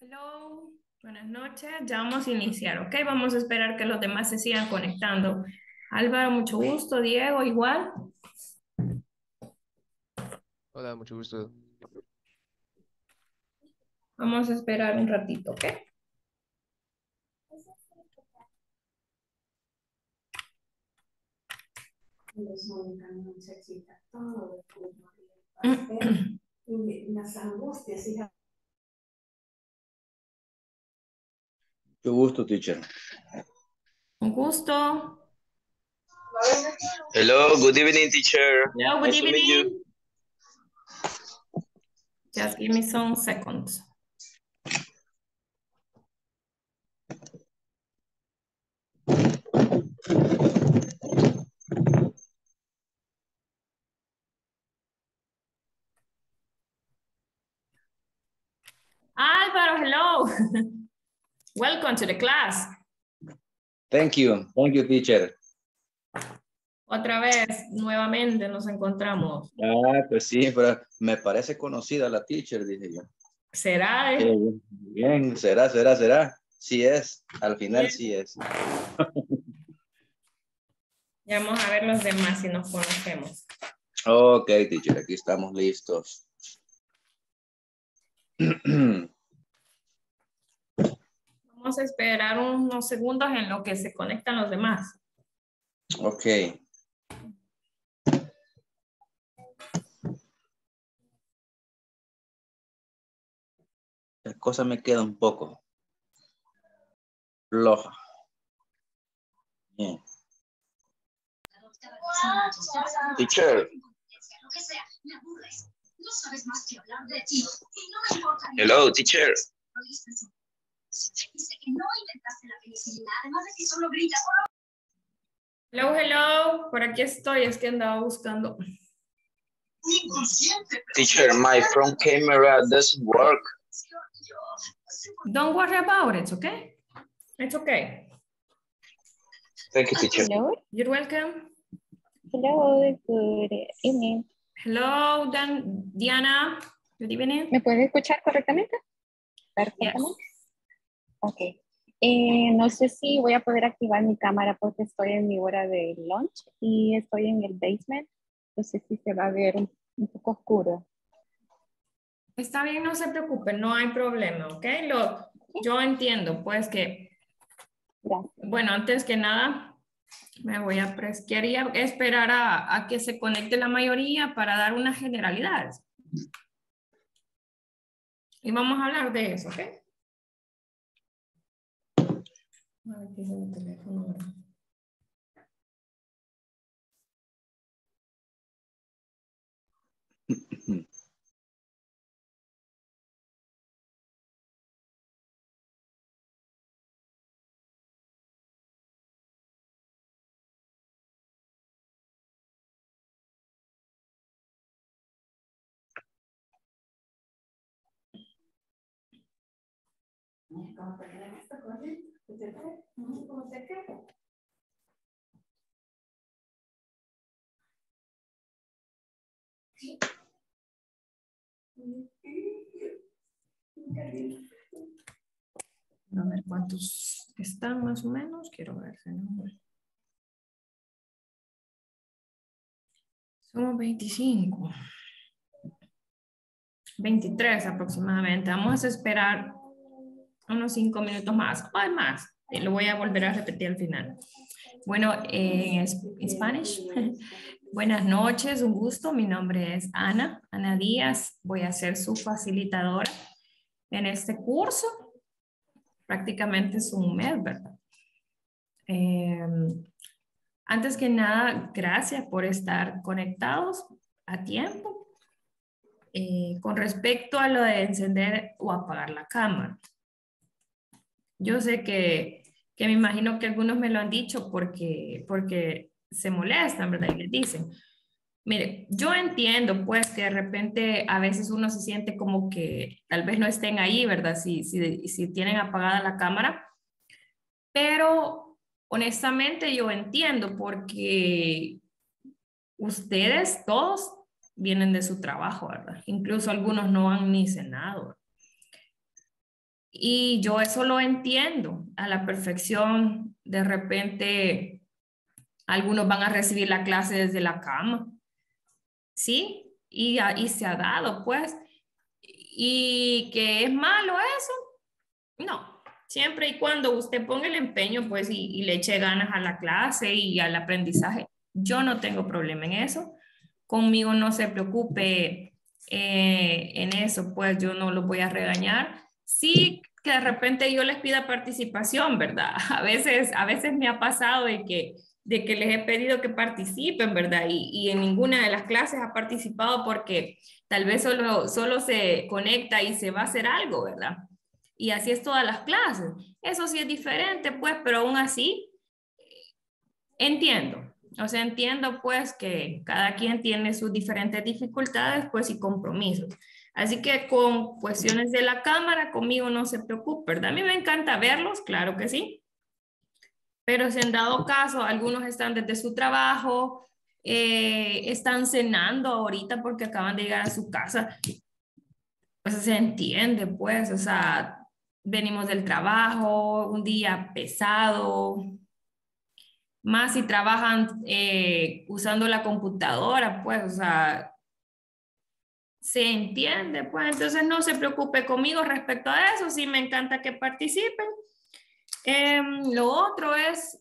Hello, buenas noches. Ya vamos a iniciar, ¿ok? Vamos a esperar que los demás se sigan conectando. Álvaro, mucho gusto. Diego, igual. Hola, mucho gusto. Vamos a esperar un ratito, ¿ok? Mucho gusto, teacher. Un gusto. Hello, good evening, teacher. Hello, good evening. Just give me some seconds. Álvaro, hello. Welcome to the class. Thank you, teacher. Otra vez, nuevamente nos encontramos. Ah, pues sí, pero me parece conocida la teacher, dije yo. ¿Será? Bien, será. Sí es, al final sí es. Ya vamos a ver los demás si nos conocemos. Ok, teacher, aquí estamos listos. Vamos a esperar unos segundos en lo que se conectan los demás. Ok. La cosa me queda un poco floja. Bien. Teacher. Hello, teacher. Hello, hello. Por aquí estoy, es que andaba buscando. Teacher, my front camera doesn't work. Don't worry about it, okay? It's okay. Thank you, teacher. Hello. You're welcome. Hello, good evening. Hello, Diana. Good evening. ¿Me puedes escuchar correctamente? Perfectamente. Yes. Ok, no sé si voy a poder activar mi cámara porque estoy en mi hora de lunch y estoy en el basement. No sé si se va a ver un poco oscuro. Está bien, no se preocupe, no hay problema, ¿ok? Yo entiendo, pues que... Gracias. Bueno, antes que nada, me voy a... Quería esperar a que se conecte la mayoría para dar unas generalidades. Y vamos a hablar de eso, ¿ok? A ver, pídeme el teléfono ahora. A ver cuántos están más o menos. Quiero ver. Somos 25. 23 aproximadamente. Vamos a esperar unos 5 minutos más. O más. Lo voy a volver a repetir al final. Bueno, en Spanish. Buenas noches, un gusto. Mi nombre es Ana Díaz. Voy a ser su facilitadora en este curso. Prácticamente es un mes, ¿verdad? Antes que nada, gracias por estar conectados a tiempo. Con respecto a lo de encender o apagar la cámara. Yo sé que me imagino que algunos me lo han dicho porque se molestan, ¿verdad? Y les dicen, mire, yo entiendo pues que de repente a veces uno se siente como que tal vez no estén ahí, ¿verdad? Si tienen apagada la cámara, pero honestamente yo entiendo porque ustedes todos vienen de su trabajo, ¿verdad? Incluso algunos no han ni cenado, Y yo eso lo entiendo a la perfección. De repente, algunos van a recibir la clase desde la cama. ¿Sí? Y ahí se ha dado, pues. ¿Y que es malo eso? No. Siempre y cuando usted ponga el empeño, pues, y le eche ganas a la clase y al aprendizaje. Yo no tengo problema en eso. Conmigo no se preocupe en eso, pues yo no lo voy a regañar. Sí que de repente yo les pida participación, ¿verdad? A veces me ha pasado de que les he pedido que participen, ¿verdad? Y en ninguna de las clases ha participado porque tal vez solo se conecta y se va a hacer algo, ¿verdad? Y así es todas las clases. Eso sí es diferente, pues, pero aún así entiendo. O sea, entiendo pues que cada quien tiene sus diferentes dificultades pues y compromisos. Así que con cuestiones de la cámara conmigo no se preocupe, ¿verdad? A mí me encanta verlos, claro que sí. Pero si han dado caso, algunos están desde su trabajo, están cenando ahorita porque acaban de llegar a su casa. Pues se entiende pues, o sea, venimos del trabajo, un día pesado. Más si trabajan usando la computadora, pues, o sea, se entiende, pues, entonces no se preocupe conmigo respecto a eso, sí me encanta que participen. Lo otro es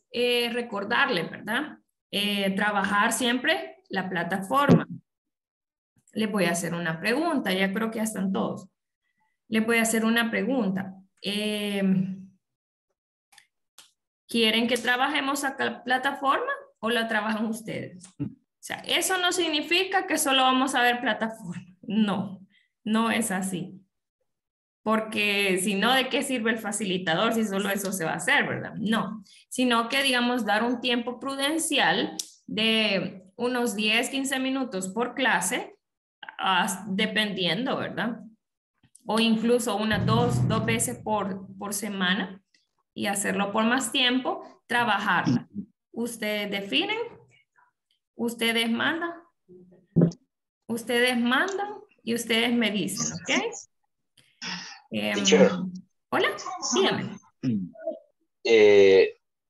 recordarle, ¿verdad? Trabajar siempre la plataforma. Les voy a hacer una pregunta, ya creo que ya están todos. Les voy a hacer una pregunta. ¿Quieren que trabajemos a la plataforma o la trabajan ustedes? O sea, eso no significa que solo vamos a ver plataforma. No, no es así. Porque si no, ¿de qué sirve el facilitador si solo eso se va a hacer, verdad? No, sino que, digamos, dar un tiempo prudencial de unos 10, 15 minutos por clase, dependiendo, ¿verdad? O incluso unas dos veces por semana. Y hacerlo por más tiempo, trabajarla. Ustedes definen, ustedes mandan y ustedes me dicen, ¿ok? Hola, dígame.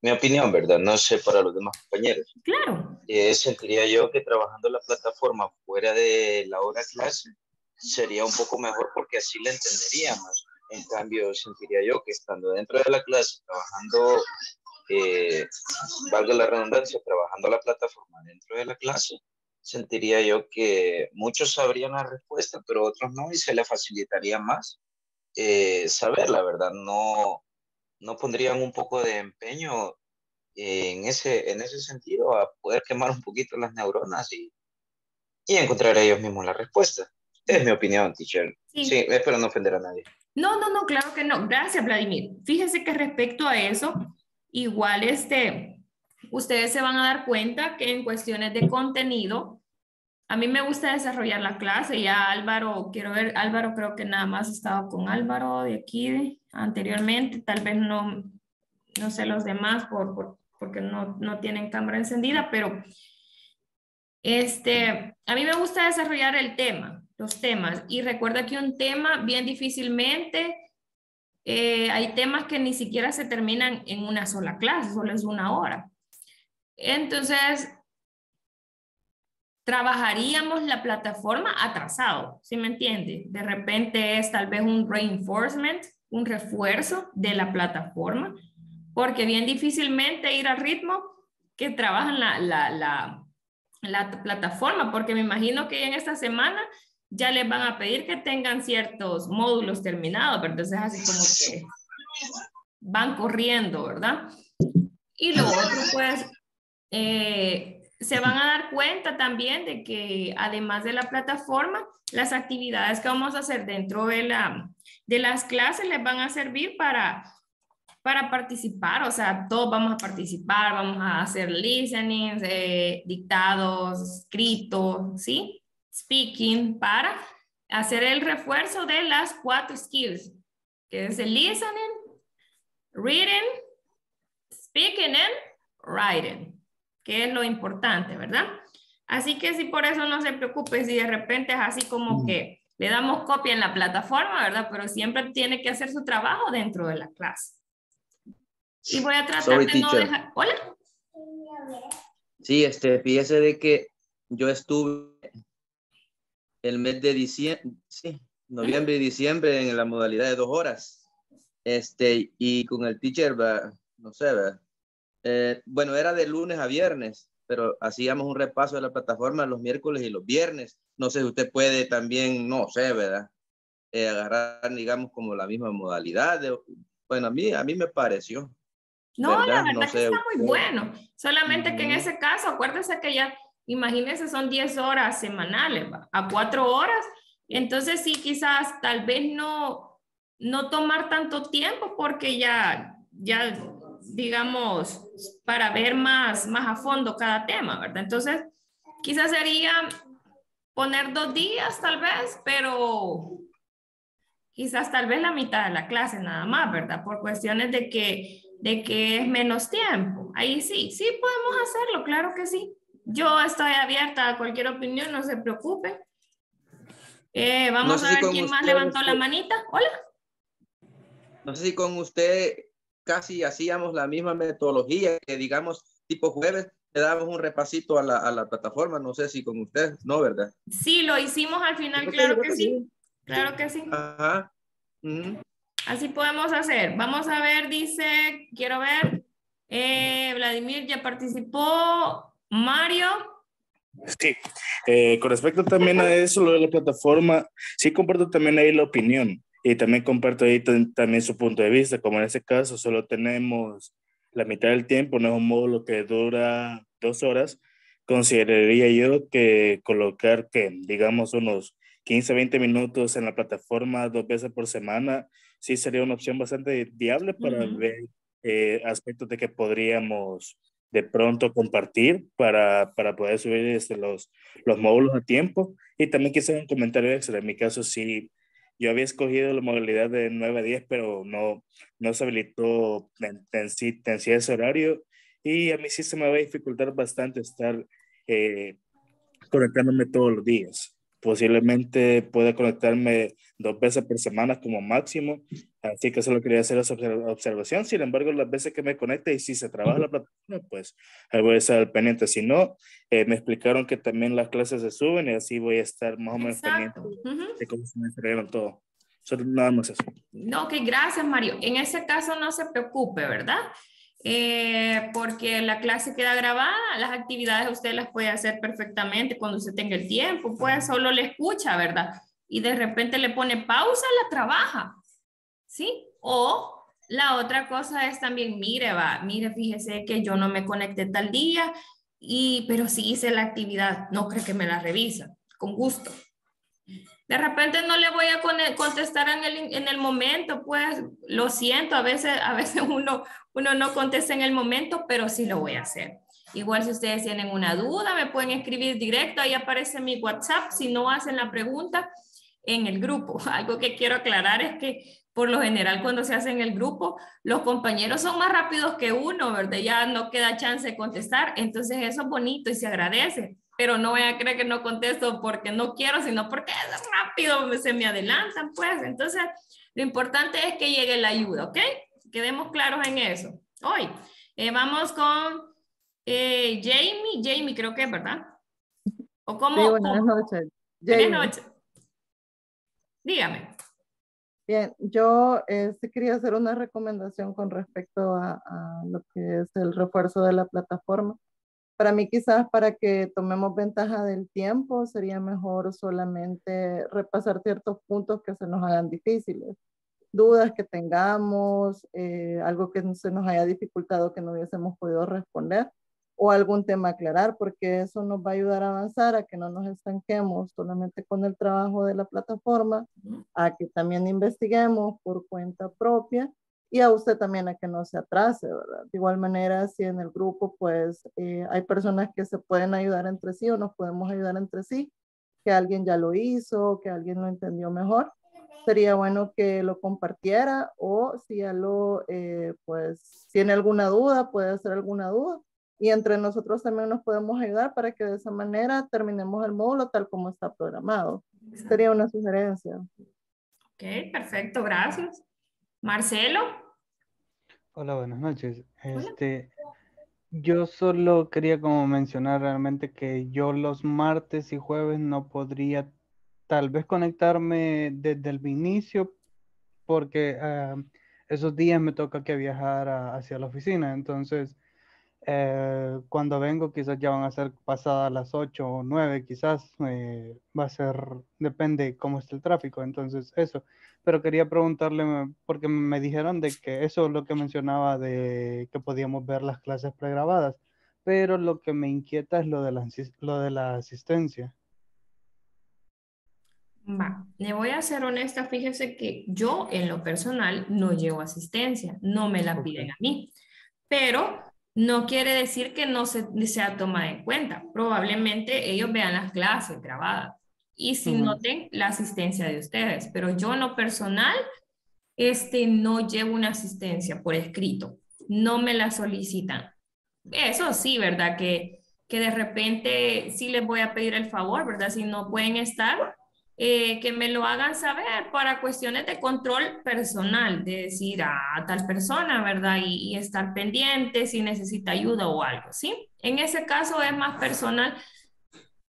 Mi opinión, ¿verdad? No sé para los demás compañeros. Claro. Sentiría yo que trabajando la plataforma fuera de la hora clase sería un poco mejor porque así la entenderíamos. En cambio, sentiría yo que estando dentro de la clase, trabajando, valga la redundancia, trabajando la plataforma dentro de la clase, sentiría yo que muchos sabrían la respuesta, pero otros no, y se les facilitaría más saber, la verdad. No pondrían un poco de empeño en ese sentido a poder quemar un poquito las neuronas y encontrar ellos mismos la respuesta. Es mi opinión, teacher. Sí. Sí, espero no ofender a nadie. No, claro que no. Gracias, Vladimir. Fíjese que respecto a eso, igual ustedes se van a dar cuenta que en cuestiones de contenido, a mí me gusta desarrollar la clase. Ya Álvaro, quiero ver, Álvaro creo que nada más estaba con Álvaro de aquí anteriormente. Tal vez no sé los demás porque no tienen cámara encendida, pero a mí me gusta desarrollar el tema. Los temas. Y recuerda que un tema bien difícilmente, hay temas que ni siquiera se terminan en una sola clase, solo es una hora. Entonces, trabajaríamos la plataforma atrasado, ¿sí me entiende? De repente es tal vez un reinforcement, un refuerzo de la plataforma, porque bien difícilmente ir al ritmo que trabajan la plataforma, porque me imagino que en esta semana ya les van a pedir que tengan ciertos módulos terminados, pero entonces así como que van corriendo, ¿verdad? Y lo otro, pues, se van a dar cuenta también de que además de la plataforma, las actividades que vamos a hacer dentro de las clases les van a servir para participar, o sea, todos vamos a participar, vamos a hacer listening, dictados, escritos, ¿sí? Speaking, para hacer el refuerzo de las 4 skills, que es el listening, reading, speaking and writing, que es lo importante, ¿verdad? Así que sí, por eso no se preocupe si de repente es así como que Le damos copia en la plataforma, ¿verdad? Pero siempre tiene que hacer su trabajo dentro de la clase. Y voy a tratar de no dejar... ¿Hola? Sí, fíjese de que yo estuve el mes de diciembre, sí, noviembre y diciembre en la modalidad de 2 horas. Y con el teacher, no sé, ¿verdad? Bueno, era de lunes a viernes, pero hacíamos un repaso de la plataforma los miércoles y los viernes. No sé si usted puede también, no sé, ¿verdad? Agarrar, digamos, como la misma modalidad. Bueno, a mí me pareció. No, ¿verdad? La verdad no sé, está muy bueno. Solamente que en ese caso, acuérdese que ya, imagínense, son 10 horas semanales, ¿va? A 4 horas. Entonces sí, quizás, tal vez no tomar tanto tiempo porque ya digamos, para ver más a fondo cada tema, ¿verdad? Entonces, quizás sería poner 2 días tal vez, pero quizás tal vez la mitad de la clase nada más, ¿verdad? Por cuestiones de que es menos tiempo. Ahí sí podemos hacerlo, claro que sí. Yo estoy abierta a cualquier opinión, no se preocupe. Vamos a ver quién más levantó la manita. Hola. No sé si con usted casi hacíamos la misma metodología, que digamos tipo jueves le damos un repasito a la plataforma. No sé si con usted, no, ¿verdad? Sí, lo hicimos al final, claro que sí. Claro que sí. Ajá. Así podemos hacer. Vamos a ver, dice, quiero ver, Vladimir ya participó, Mario. Sí, con respecto también a eso, lo de la plataforma, sí comparto también ahí la opinión. Y también comparto ahí también su punto de vista, como en ese caso solo tenemos la mitad del tiempo, no es un módulo que dura 2 horas. Consideraría yo que colocar, que digamos, unos 15, 20 minutos en la plataforma 2 veces por semana, sí sería una opción bastante viable para ver aspectos de que podríamos de pronto compartir para poder subir los módulos a tiempo. Y también quizás un comentario extra, en mi caso sí. Yo había escogido la modalidad de 9 a 10, pero no se habilitó en sí ese horario. Y a mí sí se me va a dificultar bastante estar conectándome todos los días. Posiblemente pueda conectarme 2 veces por semana como máximo. Así que solo quería hacer esa observación. Sin embargo, las veces que me conecte y si se trabaja la plataforma, pues ahí voy a estar al pendiente. Si no, me explicaron que también las clases se suben y así voy a estar más o menos pendiente de cómo se me entregaron todo. Solo nada más eso. Ok, gracias, Mario. En ese caso no se preocupe, ¿verdad? Porque la clase queda grabada, las actividades usted las puede hacer perfectamente cuando usted tenga el tiempo, pues solo le escucha, ¿verdad? Y de repente le pone pausa, la trabaja, ¿sí? O la otra cosa es también, mire, fíjese que yo no me conecté tal día, pero sí hice la actividad, no creo que me la revisa, con gusto. De repente no le voy a contestar en el momento, pues lo siento, a veces uno no contesta en el momento, pero sí lo voy a hacer. Igual si ustedes tienen una duda, me pueden escribir directo, ahí aparece mi WhatsApp, si no hacen la pregunta en el grupo. Algo que quiero aclarar es que por lo general cuando se hace en el grupo, los compañeros son más rápidos que uno, ¿verdad? Ya no queda chance de contestar, entonces eso es bonito y se agradece. Pero no voy a creer que no contesto porque no quiero, sino porque es rápido, se me adelantan, pues. Entonces, lo importante es que llegue la ayuda, ¿ok? Quedemos claros en eso. Hoy vamos con Jamie creo que es, ¿verdad? ¿O cómo? Sí, buenas noches. Buenas noches. Dígame. Bien, yo sí quería hacer una recomendación con respecto a lo que es el refuerzo de la plataforma. Para mí quizás para que tomemos ventaja del tiempo sería mejor solamente repasar ciertos puntos que se nos hagan difíciles. Dudas que tengamos, algo que se nos haya dificultado que no hubiésemos podido responder o algún tema aclarar, porque eso nos va a ayudar a avanzar, a que no nos estanquemos solamente con el trabajo de la plataforma, a que también investiguemos por cuenta propia. Y a usted también a que no se atrase, ¿verdad? De igual manera, si en el grupo, pues, hay personas que se pueden ayudar entre sí o nos podemos ayudar entre sí, que alguien ya lo hizo, que alguien lo entendió mejor, sería bueno que lo compartiera o si ya pues, tiene alguna duda, puede hacer alguna duda y entre nosotros también nos podemos ayudar para que de esa manera terminemos el módulo tal como está programado. Exacto. Sería una sugerencia. Ok, perfecto, gracias. Marcelo. Hola, buenas noches. Yo solo quería como mencionar realmente que yo los martes y jueves no podría tal vez conectarme desde el inicio porque esos días me toca que viajar hacia la oficina. Entonces, cuando vengo quizás ya van a ser pasadas las 8 o 9 quizás, va a ser, depende cómo esté el tráfico, entonces eso. Pero quería preguntarle, porque me dijeron de que eso es lo que mencionaba de que podíamos ver las clases pregrabadas, pero lo que me inquieta es lo de la asistencia. Va, le voy a ser honesta, fíjese que yo en lo personal no llevo asistencia, no me la piden a mí, pero no quiere decir que no sea tomada en cuenta. Probablemente ellos vean las clases grabadas y si noten la asistencia de ustedes. Pero yo en lo personal no llevo una asistencia por escrito. No me la solicitan. Eso sí, ¿verdad? Que de repente sí les voy a pedir el favor, ¿verdad? Si no pueden estar, que me lo hagan saber para cuestiones de control personal, de decir a tal persona, ¿verdad? Y estar pendiente si necesita ayuda o algo, ¿sí? En ese caso es más personal.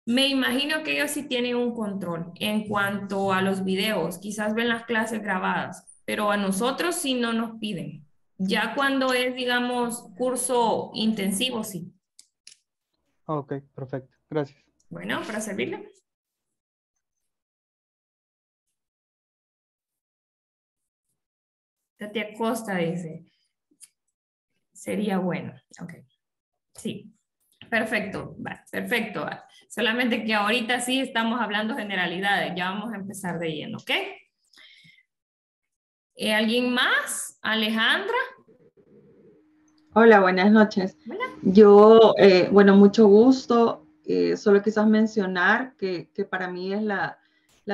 Me imagino que ellos sí tienen un control en cuanto a los videos, quizás ven las clases grabadas, pero a nosotros sí no nos piden. Ya cuando es, digamos, curso intensivo, sí. Ok, perfecto, gracias. Bueno, para servirle. Tati Acosta dice, sería bueno. Ok, sí, perfecto, va, perfecto. Va. Solamente que ahorita sí estamos hablando generalidades, ya vamos a empezar de lleno, ¿ok? ¿Alguien más? Alejandra. Hola, buenas noches. Hola. Yo, bueno, mucho gusto. Solo quizás mencionar que para mí es la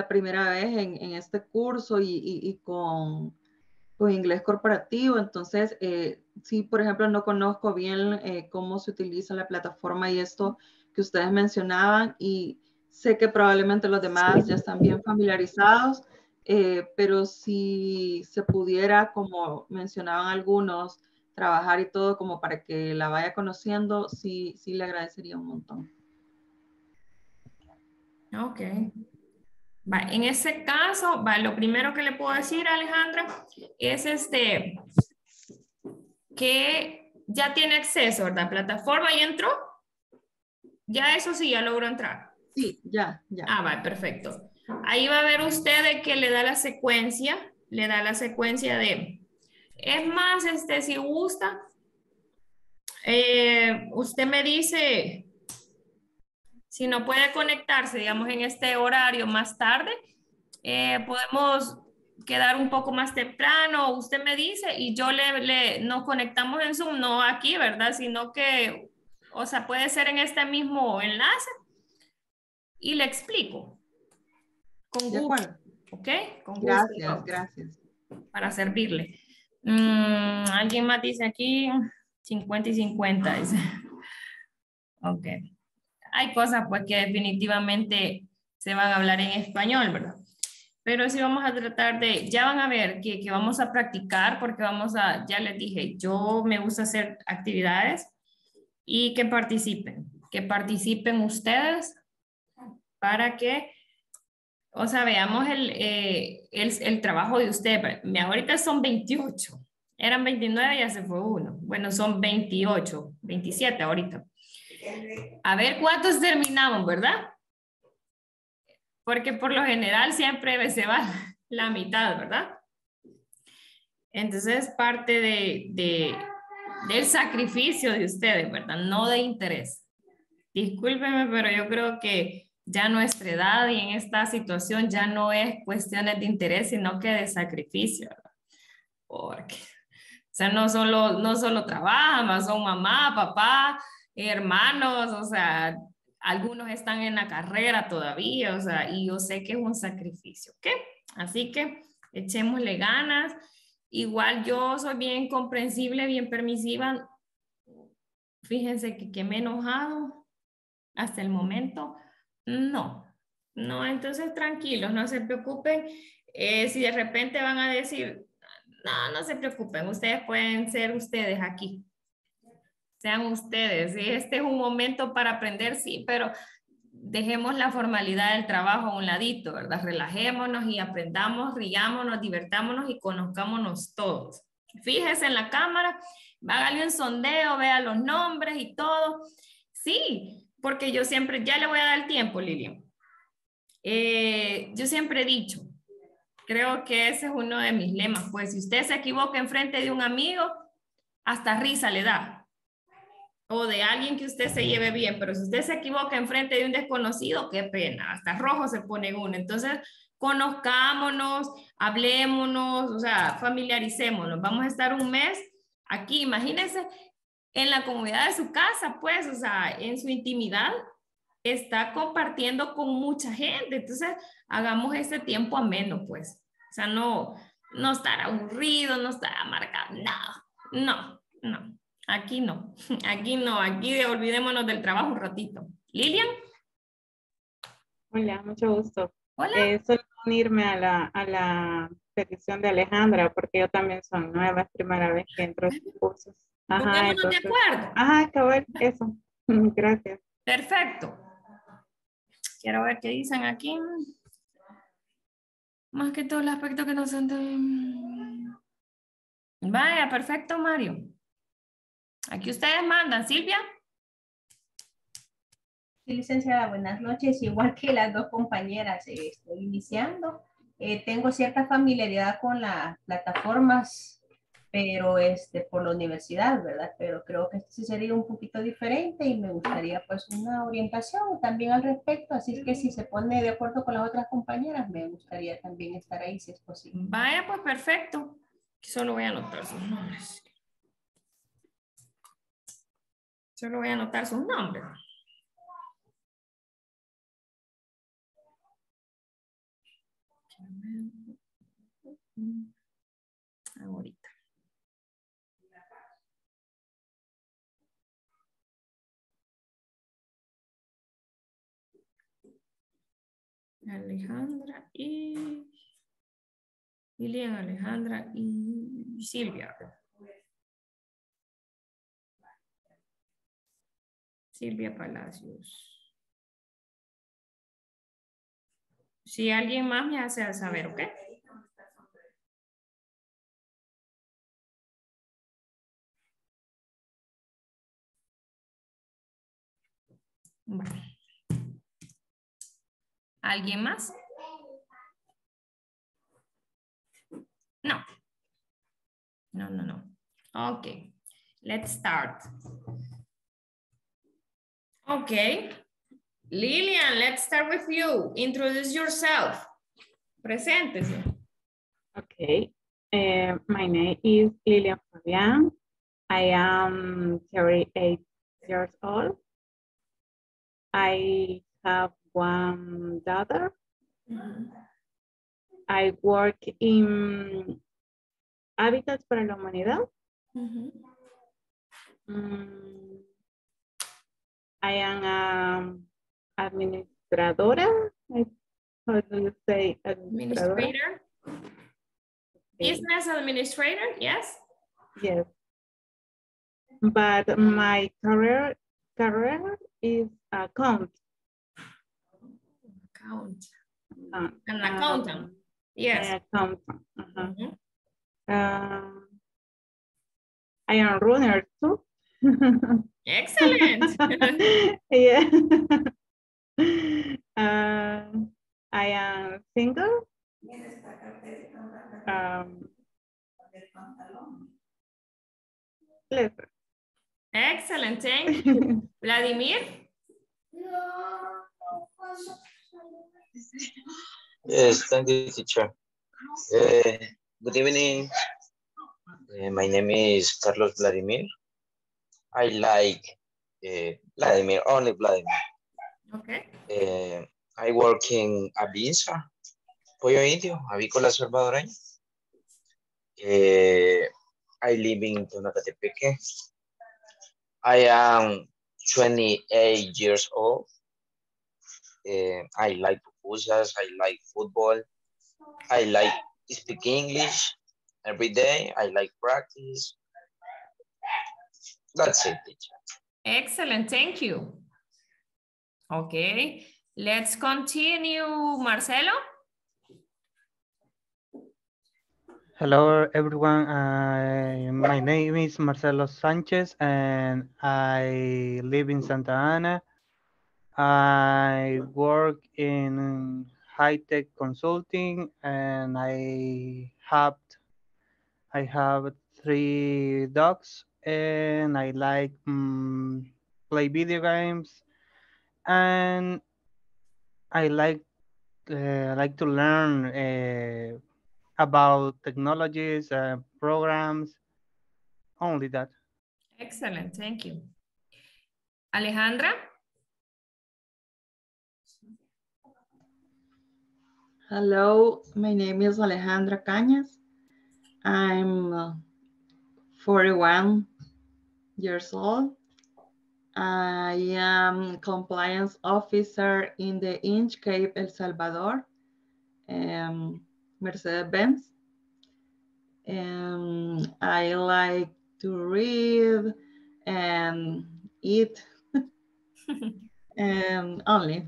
primera vez en este curso y con inglés corporativo, entonces sí, por ejemplo, no conozco bien cómo se utiliza la plataforma y esto que ustedes mencionaban, y sé que probablemente los demás ya están bien familiarizados, pero si se pudiera, como mencionaban algunos, trabajar y todo como para que la vaya conociendo, sí, sí le agradecería un montón. Ok. Va, en ese caso, va, lo primero que le puedo decir, Alejandra, es que ya tiene acceso, ¿verdad? Plataforma y entró. Ya eso sí, ya logró entrar. Sí, ya. Ah, va, perfecto. Ahí va a ver usted que le da la secuencia de... Es más, si gusta, usted me dice... Si no puede conectarse, digamos, en este horario más tarde, podemos quedar un poco más temprano, usted me dice, y yo nos conectamos en Zoom, no aquí, ¿verdad? Sino que, o sea, puede ser en este mismo enlace, y le explico. Con gusto, ¿ok? Con gusto. Gracias, gracias. Para servirle. Alguien más dice aquí, 50 y 50, dice. Ok. Hay cosas pues que definitivamente se van a hablar en español, ¿verdad? Pero sí vamos a tratar de, ya van a ver que vamos a practicar porque ya les dije, yo me gusta hacer actividades y que participen ustedes para que, o sea, veamos el trabajo de ustedes. Ahorita son 28, eran 29, ya se fue uno. Bueno, son 28, 27 ahorita. A ver cuántos terminamos, ¿verdad? Porque por lo general siempre se va la mitad, ¿verdad? Entonces parte del sacrificio de ustedes, ¿verdad? No de interés. Discúlpenme, pero yo creo que ya nuestra edad y en esta situación ya no es cuestiones de interés, sino que de sacrificio, ¿verdad? Porque, o sea, no solo trabajan, son mamá, papá, hermanos, o sea, algunos están en la carrera todavía, o sea, y yo sé que es un sacrificio, ¿ok? Así que echémosle ganas. Igual yo soy bien comprensible, bien permisiva. Fíjense que me he enojado hasta el momento. No, entonces tranquilos, no se preocupen. Si de repente van a decir, no se preocupen, ustedes pueden ser ustedes aquí. Sean ustedes, ¿sí? Este es un momento para aprender, sí, pero dejemos la formalidad del trabajo a un ladito, ¿verdad? Relajémonos y aprendamos, riámonos, divertámonos y conozcámonos todos. Fíjese en la cámara, hágale un sondeo, vea los nombres y todo. Sí, porque yo siempre, ya le voy a dar tiempo, Lilian. Yo siempre he dicho, creo que ese es uno de mis lemas, pues si usted se equivoca enfrente de un amigo, hasta risa le da. O de alguien que usted se lleve bien, pero si usted se equivoca enfrente de un desconocido, qué pena, hasta rojo se pone uno. Entonces, conozcámonos, hablémonos, o sea, familiaricémonos. Vamos a estar un mes aquí, imagínense, en la comunidad de su casa, pues, o sea, en su intimidad, está compartiendo con mucha gente. Entonces, hagamos este tiempo ameno, pues. O sea, no estar aburrido, no estar amargado, no. Aquí no, aquí olvidémonos del trabajo un ratito. Lilian. Hola, mucho gusto. Hola. Solo unirme a la petición de Alejandra, porque yo también soy nueva, es primera vez que entro en cursos. Ajá, entonces, de acuerdo. Ajá, cabal, eso. Gracias. Perfecto. Quiero ver qué dicen aquí. Más que todo el aspecto que no se entiende. Vaya, perfecto, Mario. Aquí ustedes mandan. Silvia. Sí, licenciada, buenas noches. Igual que las dos compañeras, estoy iniciando. Tengo cierta familiaridad con las plataformas, pero por la universidad, ¿verdad? Pero creo que sí sería un poquito diferente y me gustaría pues una orientación también al respecto. Así que si se pone de acuerdo con las otras compañeras, me gustaría también estar ahí si es posible. Vaya, pues perfecto. Solo voy a anotar sus nombres. Solo voy a anotar sus nombres. Ahorita. Alejandra y... Lilian, Alejandra y Silvia. Silvia Palacios. Si alguien más me hace saber, ¿ok? Bueno. ¿Alguien más? No. No. Ok. Let's start. Okay, Lilian, let's start with you. Introduce yourself. Preséntese. Okay, my name is Lilian Fabian. I am 38 years old. I have one daughter. I work in Habitat for Humanity. I am administradora. How do you say administrator? Okay. Business administrator, yes? Yes. But my career is account. Account. An accountant, yes. An accountant. I am runner too. Excellent. Yeah. I am single. Excellent. Thank you. Vladimir? Yes, thank you, teacher. Good evening. My name is Carlos Vladimir. I like Vladimir, only Vladimir. Okay. I work in Avinza, Pollo Indio, Avícola Salvadoreña. I live in Tonacatepeque. I am 28 years old. I like pupusas. I like football. I like speaking English every day. I like practice. That's it, teacher. Excellent. Thank you. Okay. Let's continue, Marcelo. Hello, everyone. My name is Marcelo Sanchez, and I live in Santa Ana. I work in high-tech consulting, and I have 3 dogs, and I like play video games, and I like to learn about technologies, programs, only that. Excellent, thank you. Alejandra? Hello, my name is Alejandra Cañas. I'm 41 years old. I am compliance officer in the Inchcape El Salvador, Mercedes-Benz. I like to read and eat and only.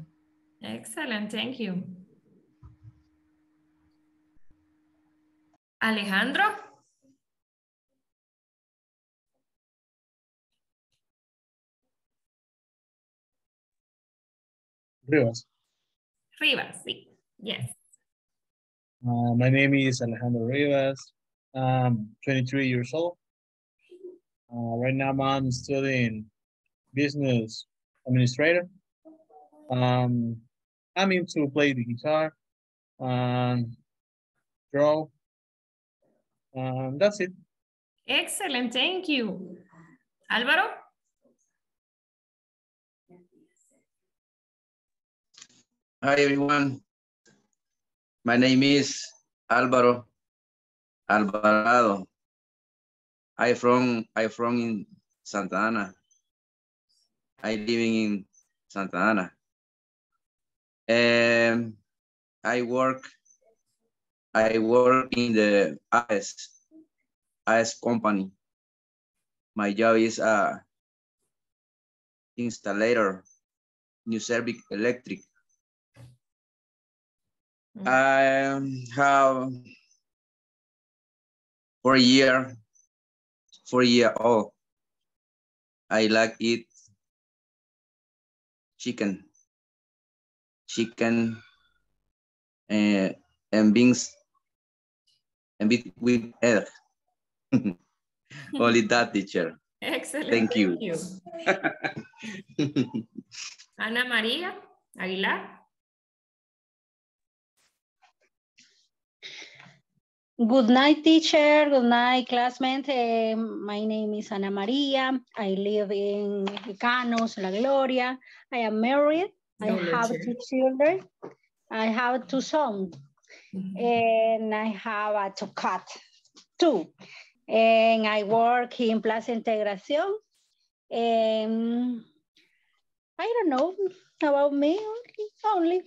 Excellent, thank you. Alejandro? Rivas, sí. Yes. My name is Alejandro Rivas. I'm 23 years old. Right now I'm studying business administrator. I'm into play the guitar, draw, that's it. Excellent, thank you. Álvaro? Hi everyone, my name is Álvaro Alvarado. I'm from in Santa Ana. I living in Santa Ana. I work. I work in the AES company. My job is a installer, new service electric. I have 4 year old. I like eat chicken and beans and with egg. Only that, teacher. Excellent. Thank you. Ana María Aguilar. Good night, teacher. Good night, classmates. My name is Ana Maria. I live in Mexicanos, La Gloria. I am married. I have 2 children. I have 2 sons. Mm-hmm. And I have a cat, too. And I work in Plaza Integración. And I don't know about me only.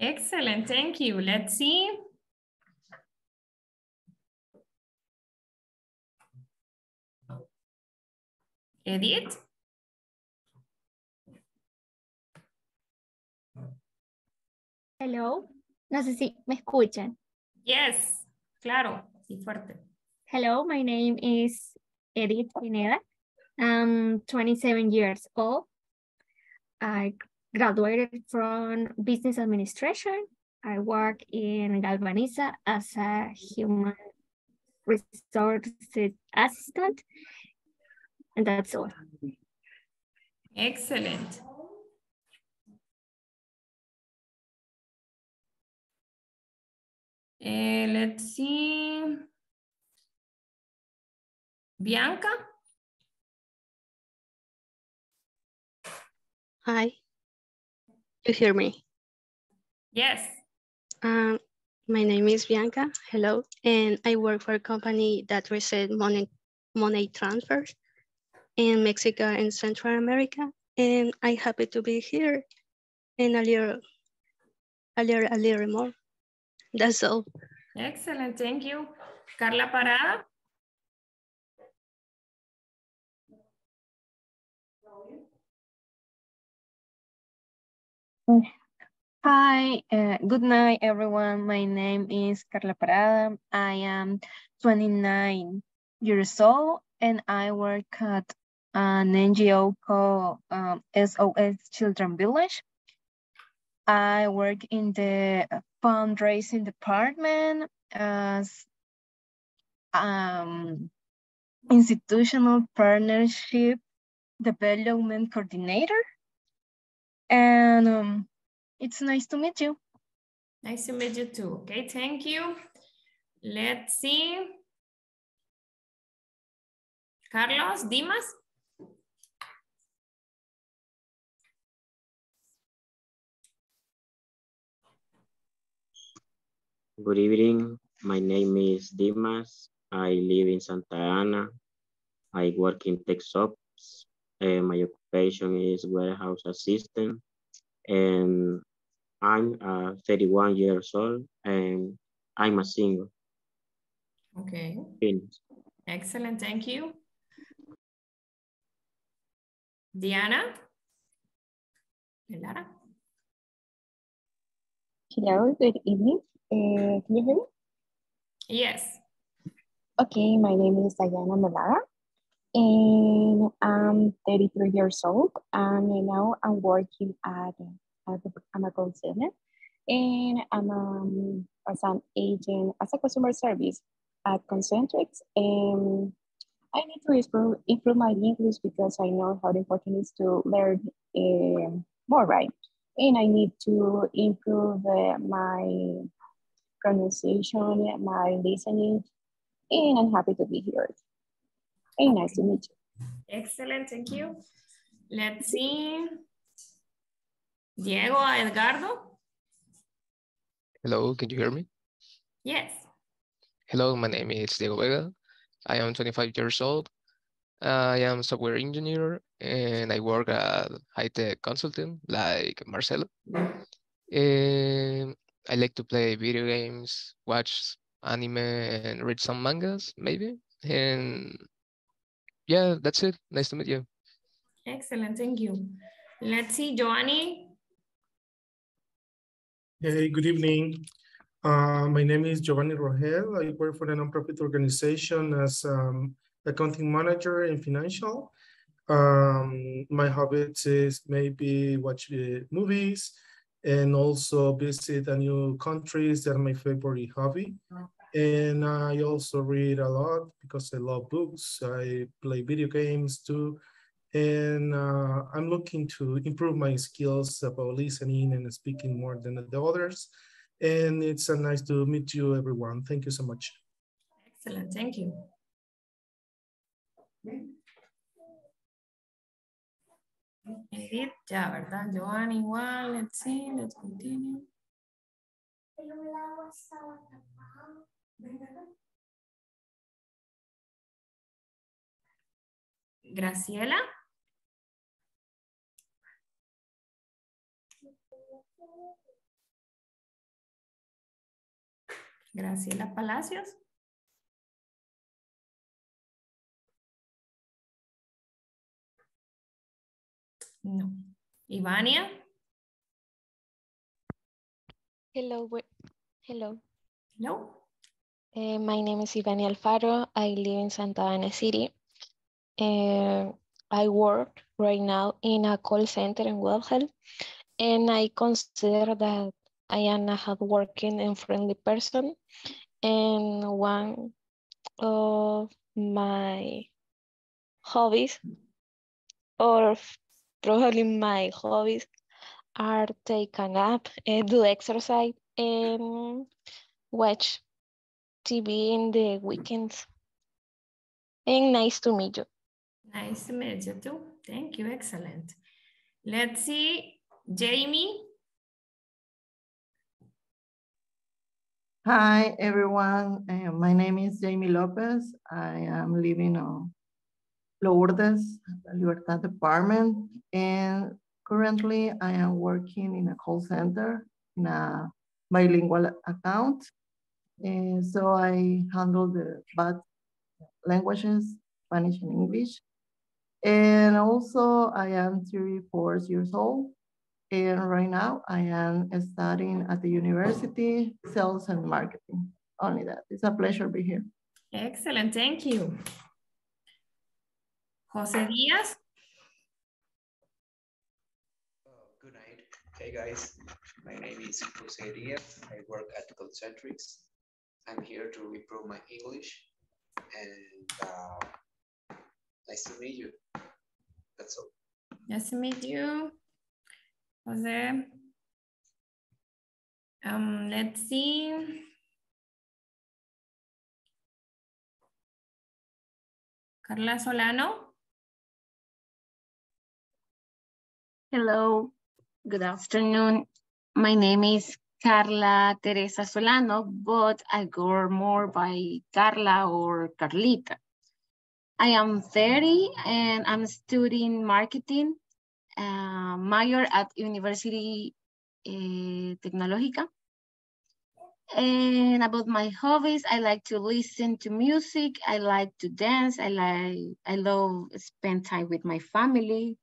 Excellent. Thank you. Let's see. Edith? Hello. No sé si me escuchan. Yes, claro, sí, fuerte. Hello, my name is Edith Pineda. I'm 27 years old. I graduated from business administration. I work in Galvaniza as a human resources assistant. And that's all. Excellent. Let's see. Bianca? Hi. You hear me? Yes. My name is Bianca. Hello. And I work for a company that receives money transfers. in Mexico and Central America, and I'm happy to be here in a little more. That's all. Excellent, thank you. Carla Parada. Hi, good night, everyone. My name is Carla Parada. I am 29 years old, and I work at an NGO called SOS Children Village. I work in the fundraising department as institutional partnership development coordinator. And it's nice to meet you. Nice to meet you too. Okay, thank you. Let's see. Carlos, Dimas. Good evening. My name is Dimas. I live in Santa Ana. I work in tech shops. My occupation is warehouse assistant. And I'm 31 years old, and I'm a single. Okay. Finish. Excellent, thank you. Diana? Lara? Hello, good evening. Can you hear me? Yes. Okay, my name is Diana Melara, and I'm 33 years old, and now I'm working at a call center, and I'm as an agent, as a customer service at Concentrix, and I need to improve my English because I know how important it is to learn more, right? And I need to improve my pronunciation, my listening, and I'm happy to be here. Hey, nice to meet you. Excellent, thank you. Let's see. Diego Edgardo. Hello, can you hear me? Yes. Hello, my name is Diego Vega. I am 25 years old. I am a software engineer, and I work at high-tech consulting like Marcelo. And I like to play video games, watch anime, and read some mangas, maybe. And yeah, that's it. Nice to meet you. Excellent, thank you. Let's see, Giovanni. Hey, good evening. My name is Giovanni Rogel. I work for a nonprofit organization as accounting manager and financial. My hobbies is maybe watch movies and also visit new countries. They're my favorite hobby. And I also read a lot because I love books. I play video games too. And I'm looking to improve my skills about listening and speaking more than the others. And it's nice to meet you, everyone. Thank you so much. Excellent, thank you. Edith, ya, ¿verdad? Joan, igual, let's see, let's continue. Graciela. Graciela Palacios. No. Ivania. Hello. Hello. No. My name is Ivania Alfaro. I live in Santa Ana City. I work right now in a call center in World Health, and I consider that I am a hardworking and friendly person. And one of my hobbies, or probably my hobbies, are take a nap, do exercise, and watch TV in the weekends. And nice to meet you. Nice to meet you too. Thank you. Excellent. Let's see, Jamie. Hi, everyone. My name is Jamie Lopez. I am living Lourdes, the Libertad department, and currently I am working in a call center in a bilingual account. And so I handle the both languages, Spanish and English. And also I am 34 years old. And right now I am studying at the university, sales and marketing. Only that, it's a pleasure to be here. Excellent, thank you. José Díaz. Good night. Hey guys, my name is José Díaz. I work at Concentrix. I'm here to improve my English and nice to meet you. That's all. Nice to meet you, José. Let's see. Carla Solano. Hello, good afternoon. My name is Carla Teresa Solano, but I go more by Carla or Carlita. I am 30 and I'm studying marketing, major at University Tecnológica. And about my hobbies, I like to listen to music. I like to dance. I love spend time with my family.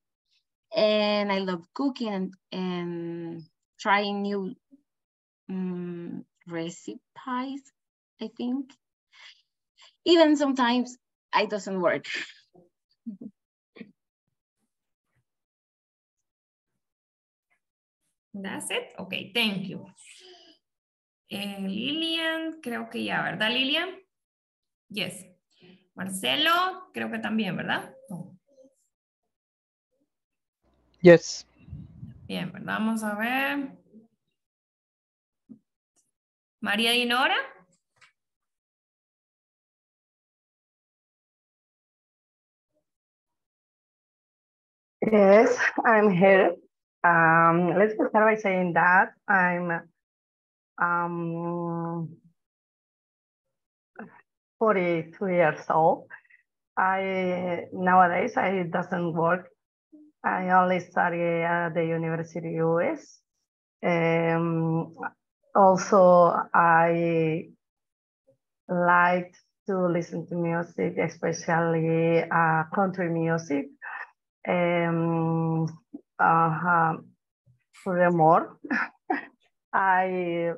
And I love cooking and trying new recipes, I think. Even sometimes it doesn't work. That's it? Okay, thank you. Lilian, creo que ya, ¿verdad, Lilian? Yes. Marcelo, creo que también, ¿verdad? No. Yes. Bien, ¿verdad? Vamos a ver. María Dinora. Yes, I'm here. Let's start by saying that I'm 42 years old. Nowadays I doesn't work. I only study at the University US. Also, I like to listen to music, especially country music. Furthermore, I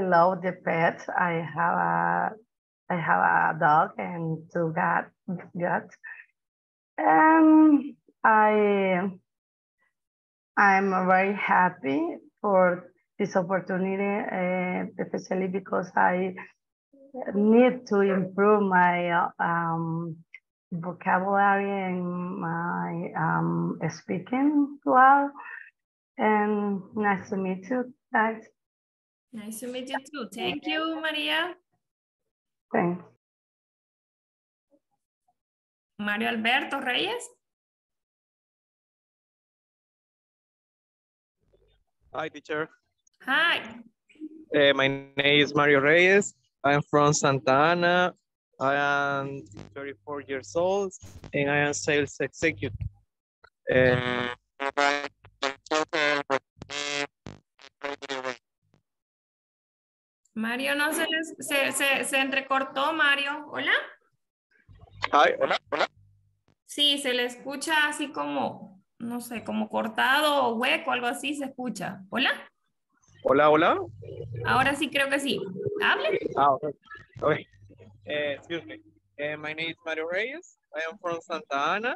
love the pets. I have a dog and two cats. I'm very happy for this opportunity, especially because I need to improve my vocabulary and my speaking well. And nice to meet you guys. Nice to meet you too. Thank you, Maria. Thanks. Mario Alberto Reyes. Hi, teacher. Hi. My name is Mario Reyes. I'm from Santa Ana. I am 34 years old and I am sales executive. Mario, no se entrecortó, Mario. Hola. Hi, hola, hola. Sí, se le escucha así como, no sé, como cortado o hueco, algo así se escucha. Hola. Hola, hola. Ahora sí creo que sí. Hable. Ah, okay. Okay. Excuse me. My name is Mario Reyes. I am from Santa Ana.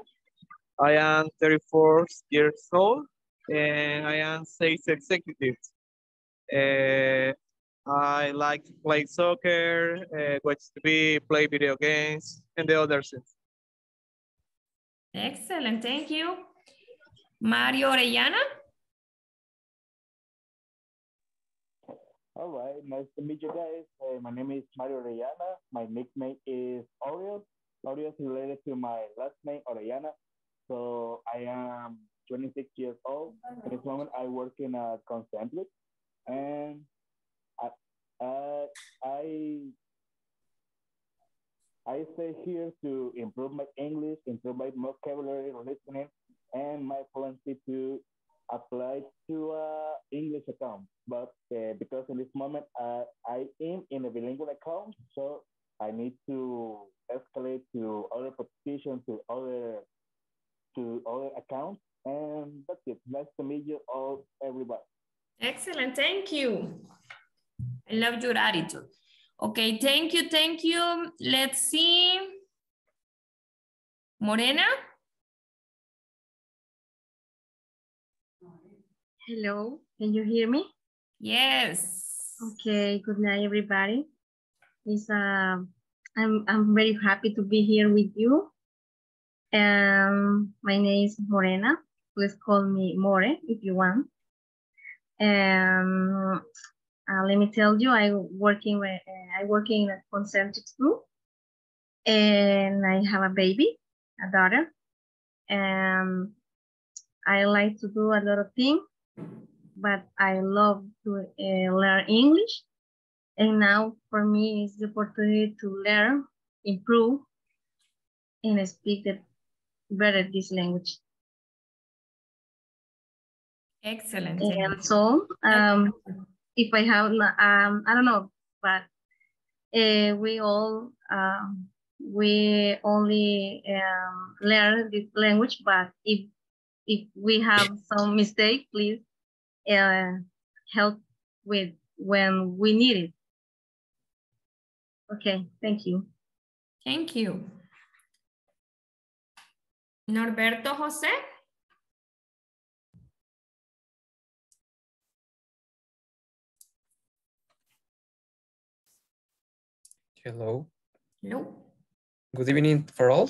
I am 34 years old and I am sales executive. I like to play soccer, watch TV, play video games, and the other things. Excellent, thank you. Mario Orellana. All right, nice to meet you guys. My name is Mario Orellana. My nickname is Oreo. Oreo is related to my last name, Orellana. So I am 26 years old. At this moment, I work in a Concentrix, and I I stay here to improve my English, improve my vocabulary, listening, and my fluency to apply to an English account. But because in this moment I am in a bilingual account, so I need to escalate to other petitions, to other accounts. And that's it. Nice to meet you all, everybody. Excellent. Thank you. I love your attitude. Okay, thank you, thank you. Let's see. Morena? Hello, can you hear me? Yes. Okay, good night, everybody. It's, I'm very happy to be here with you. My name is Morena. Please call me More if you want. Let me tell you, I work in a Concentrix group, and I have a baby, a daughter. I like to do a lot of things, but I love to learn English. And now for me, it's the opportunity to learn, improve, and speak better this language. Excellent. And so, if I have, I don't know, but we only learn this language. But if we have some mistake, please help with when we need it. Okay, thank you. Thank you. Norberto Jose. Hello. Hello. Good evening for all.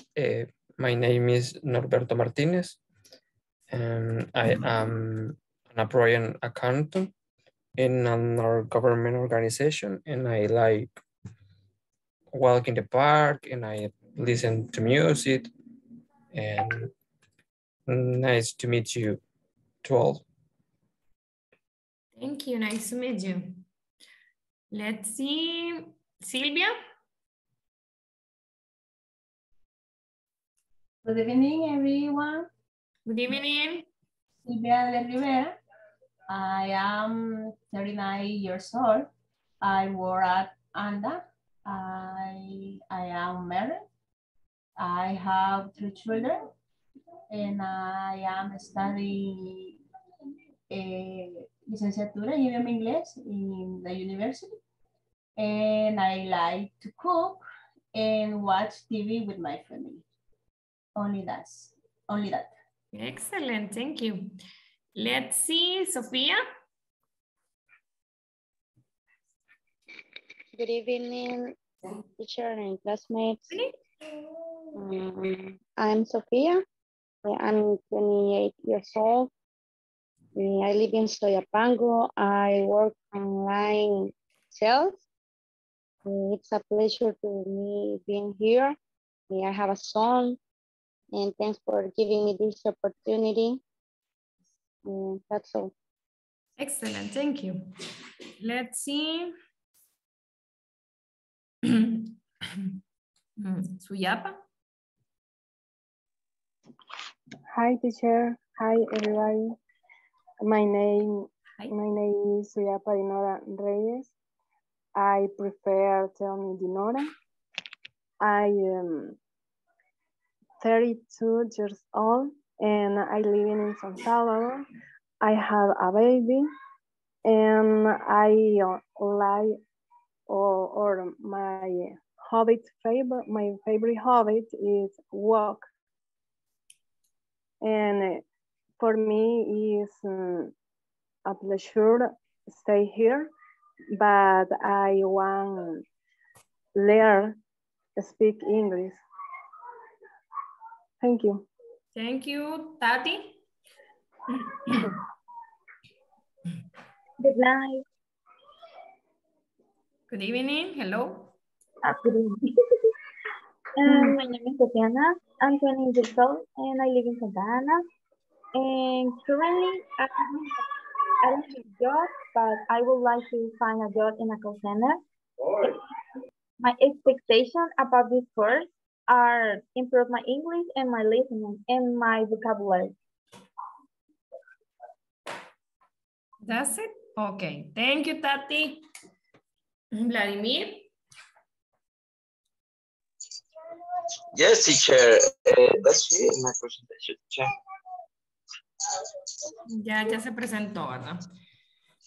My name is Norberto Martinez. I am an Appropriate accountant in another government organization, and I like walk in the park, and I listen to music, and nice to meet you to all. Thank you, nice to meet you. Let's see, Silvia. Good evening, everyone. Good evening. Silvia de Rivera. I am 39 years old. I work at ANDA. I am married. I have 3 children, and I am studying licenciatura in English in the university. And I like to cook and watch TV with my family. Only that. Excellent, thank you. Let's see, Sofia. Good evening, teacher and classmates. I'm Sofia. I'm 28 years old. I live in Soyapango. I work online sales. It's a pleasure to me being here. I have a son, and thanks for giving me this opportunity. That's all. Excellent, thank you. Let's see. Suyapa. Hi, teacher. Hi, everybody. My name is Suyapa Dinora Reyes. I prefer tell me Dinora. I am 32 years old, and I live in San Salvador. I have a baby, and I like or my hobby favorite. My favorite hobby is walk, and for me is a pleasure to stay here. But I want to learn to speak English. Thank you. Thank you, Tati. Good night. Good evening. Hello. Good evening. My name is Tatiana. I'm 20 years old, and I live in Santa Ana. And currently, I don't have a job, but I would like to find a job in a call center. My expectations about this course are improve my English and my listening and my vocabulary. That's it? Okay. Thank you, Tati. Vladimir? Yes, teacher. That's it, my presentation, teacher. Ya se presentó, ¿verdad?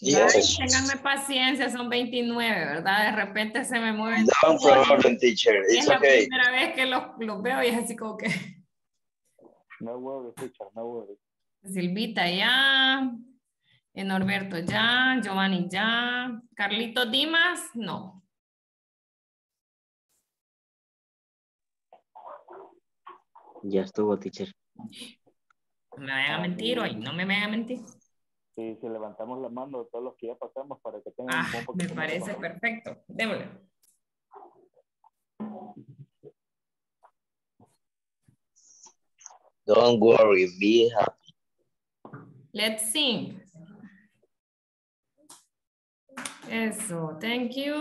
Yes. Ténganme paciencia, son 29, ¿verdad? De repente se me mueven. No problem, teacher. It's okay. Es la primera vez que los veo y es así como que... No worries, teacher, no worries. Silvita ya, Norberto ya, Giovanni ya, Carlito Dimas, no. Ya estuvo, teacher. No me vayan a mentir hoy, no me vayan a mentir. Sí, si levantamos la mano de todos los que ya pasamos para que tengan un poco. Me parece perfecto. Démosle. Don't worry, be happy. Let's sing. Eso, thank you.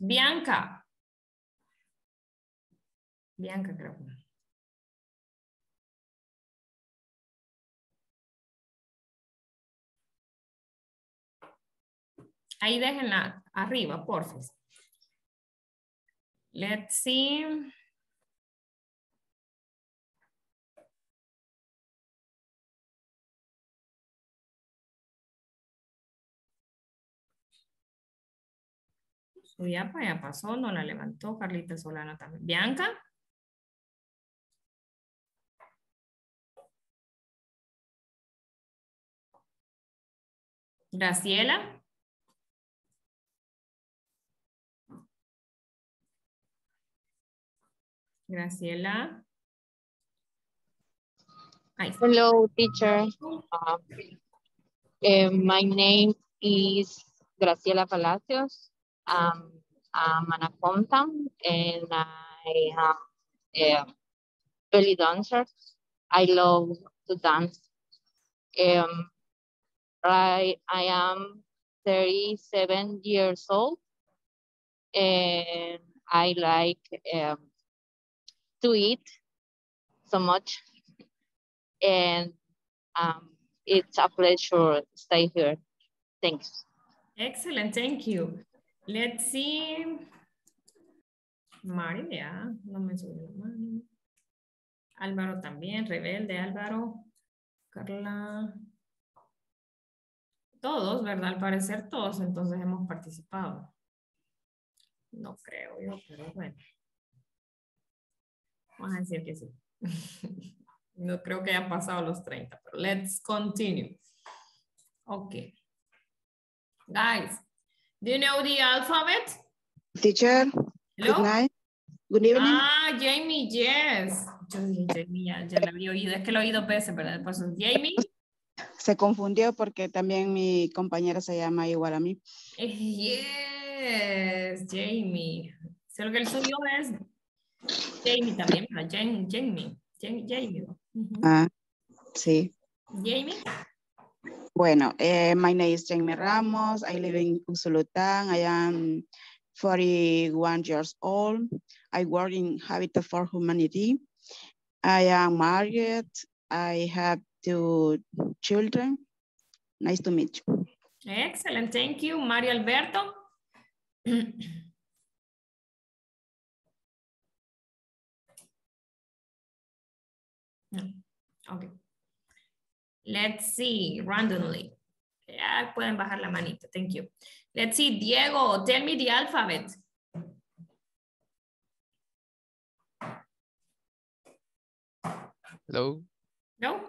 Bianca. Bianca, creo. Ahí déjenla arriba, por favor. Let's see. Suyapa ya pasó, no la levantó. Carlita Solano también. Bianca. Graciela. Graciela. Hello, teacher. My name is Graciela Palacios. I'm an accountant and I am a belly dancer. I love to dance. I am 37 years old and I like to eat so much, and it's a pleasure to stay here. Thanks. Excellent, thank you. Let's see. María, no me subió la mano. Álvaro también, rebelde Álvaro. Carla. Todos, ¿verdad? Al parecer todos, entonces hemos participado. No creo yo, pero bueno. Vamos a decir que sí. No creo que hayan pasado los 30, pero let's continue. Okay. Guys, do you know the alphabet? Teacher, hello? Good night. Good evening. Jamie, yes. Yo dije Jamie, ya la había oído. Es que lo he oído veces, ¿verdad? Pues Jamie. Se confundió porque también mi compañera se llama igual a mí. Yes, Jamie. Solo que el suyo es... Jamie también, ¿no? Jamie. Uh-huh. Sí. Jamie. Bueno, my name is Jamie Ramos. I live in Usulután. I am 41 years old. I work in Habitat for Humanity. I am married. I have 2 children. Nice to meet you. Excellent. Thank you, Mario Alberto. Okay. Let's see, randomly. Ya pueden bajar la manita, thank you. Let's see, Diego, tell me the alphabet. Hello. No?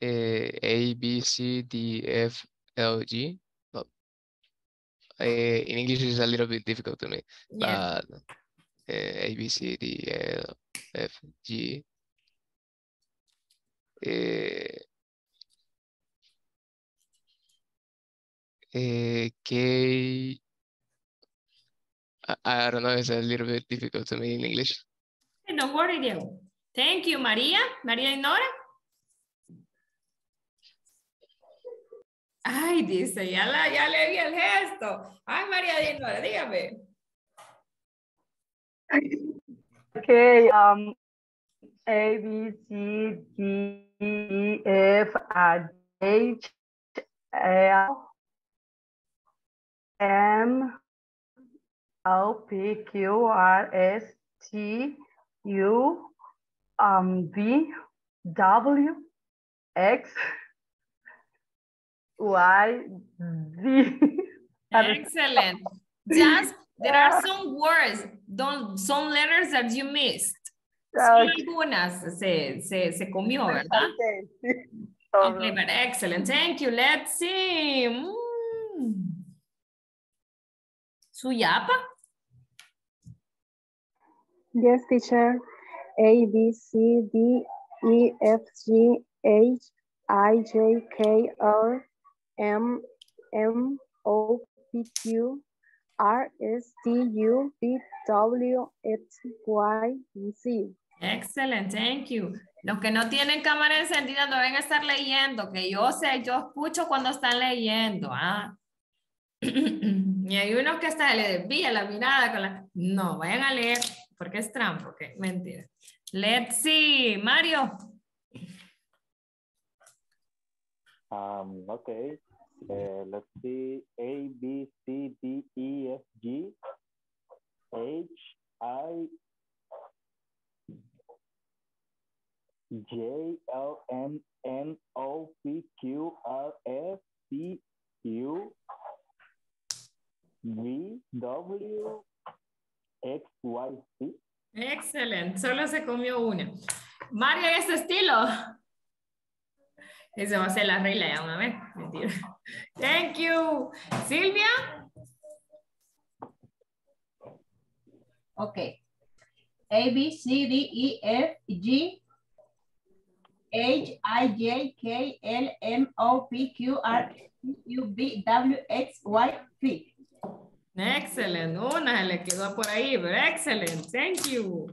A, B, C, D, F, L, G. No. In English is a little bit difficult to me. Yeah. But A, B, C, D, L, F, G. K. I don't know, it's a little bit difficult to me in English. Hey, don't worry, Diego. Thank you, Maria. Maria Inora. Ay, dice, ya le vi el gesto. Ay, María Dinora, dígame. Okay, A, B, C, D, E, F, H, L, M, O, P, Q, R, S, T, U, V, W, X, Y, Z. Excellent. Just, there are some words, some letters that you missed. Son algunas se comió, ¿verdad? Okay, but excellent. Thank you. Let's see. Suyapa? Yes, teacher. A, B, C, D, E, F, G, H, I, J, K, R, M, M, O, P, Q, R, S, T, U, V, W, X, Y, Z. Excellent, thank you. Los que no tienen cámara encendida no deben estar leyendo, que yo sé, yo escucho cuando están leyendo. Ah. Y hay unos que hasta le desvía la mirada con la... No, vayan a leer, porque es trampa, okay, mentira. Let's see, Mario. Okay, let's see, A, B, C, D, E, F, G, H, I, J, L, M, N, O, P, Q, R, S, T, U, V, W, X, Y, Z. Excelente, solo se comió una. Mario, ¿ese estilo? Eso va a ser la regla ya una vez. Mentira. Thank you. Silvia. Okay. A, B, C, D, E, F, G, H, I, J, K, L, M, O, P, Q, R, U, V, W, X, Y, Z. Excelente. Una le quedó por ahí, pero excelente. Thank you.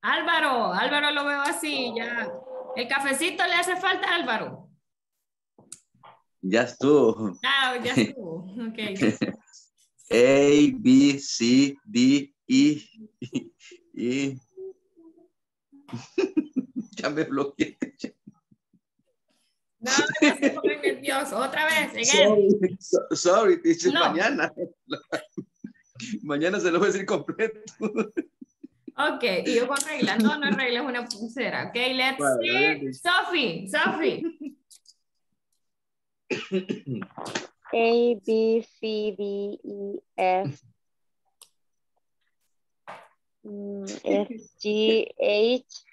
Álvaro. Álvaro lo veo así ya. ¿El cafecito le hace falta, Álvaro? Ya estuvo. Ah, ya estuvo. Okay. A, B, C, D, E, E. Ya me bloqueé. No, no se pongan nervioso. Otra vez. Sorry, teacher. No. Mañana. Mañana se lo voy a decir completo. Ok, y yo con reglas. No, no es regla, es una pulsera. Ok, let's see. Sophie, Sophie. A, B, C, D, E, F, F, G, H,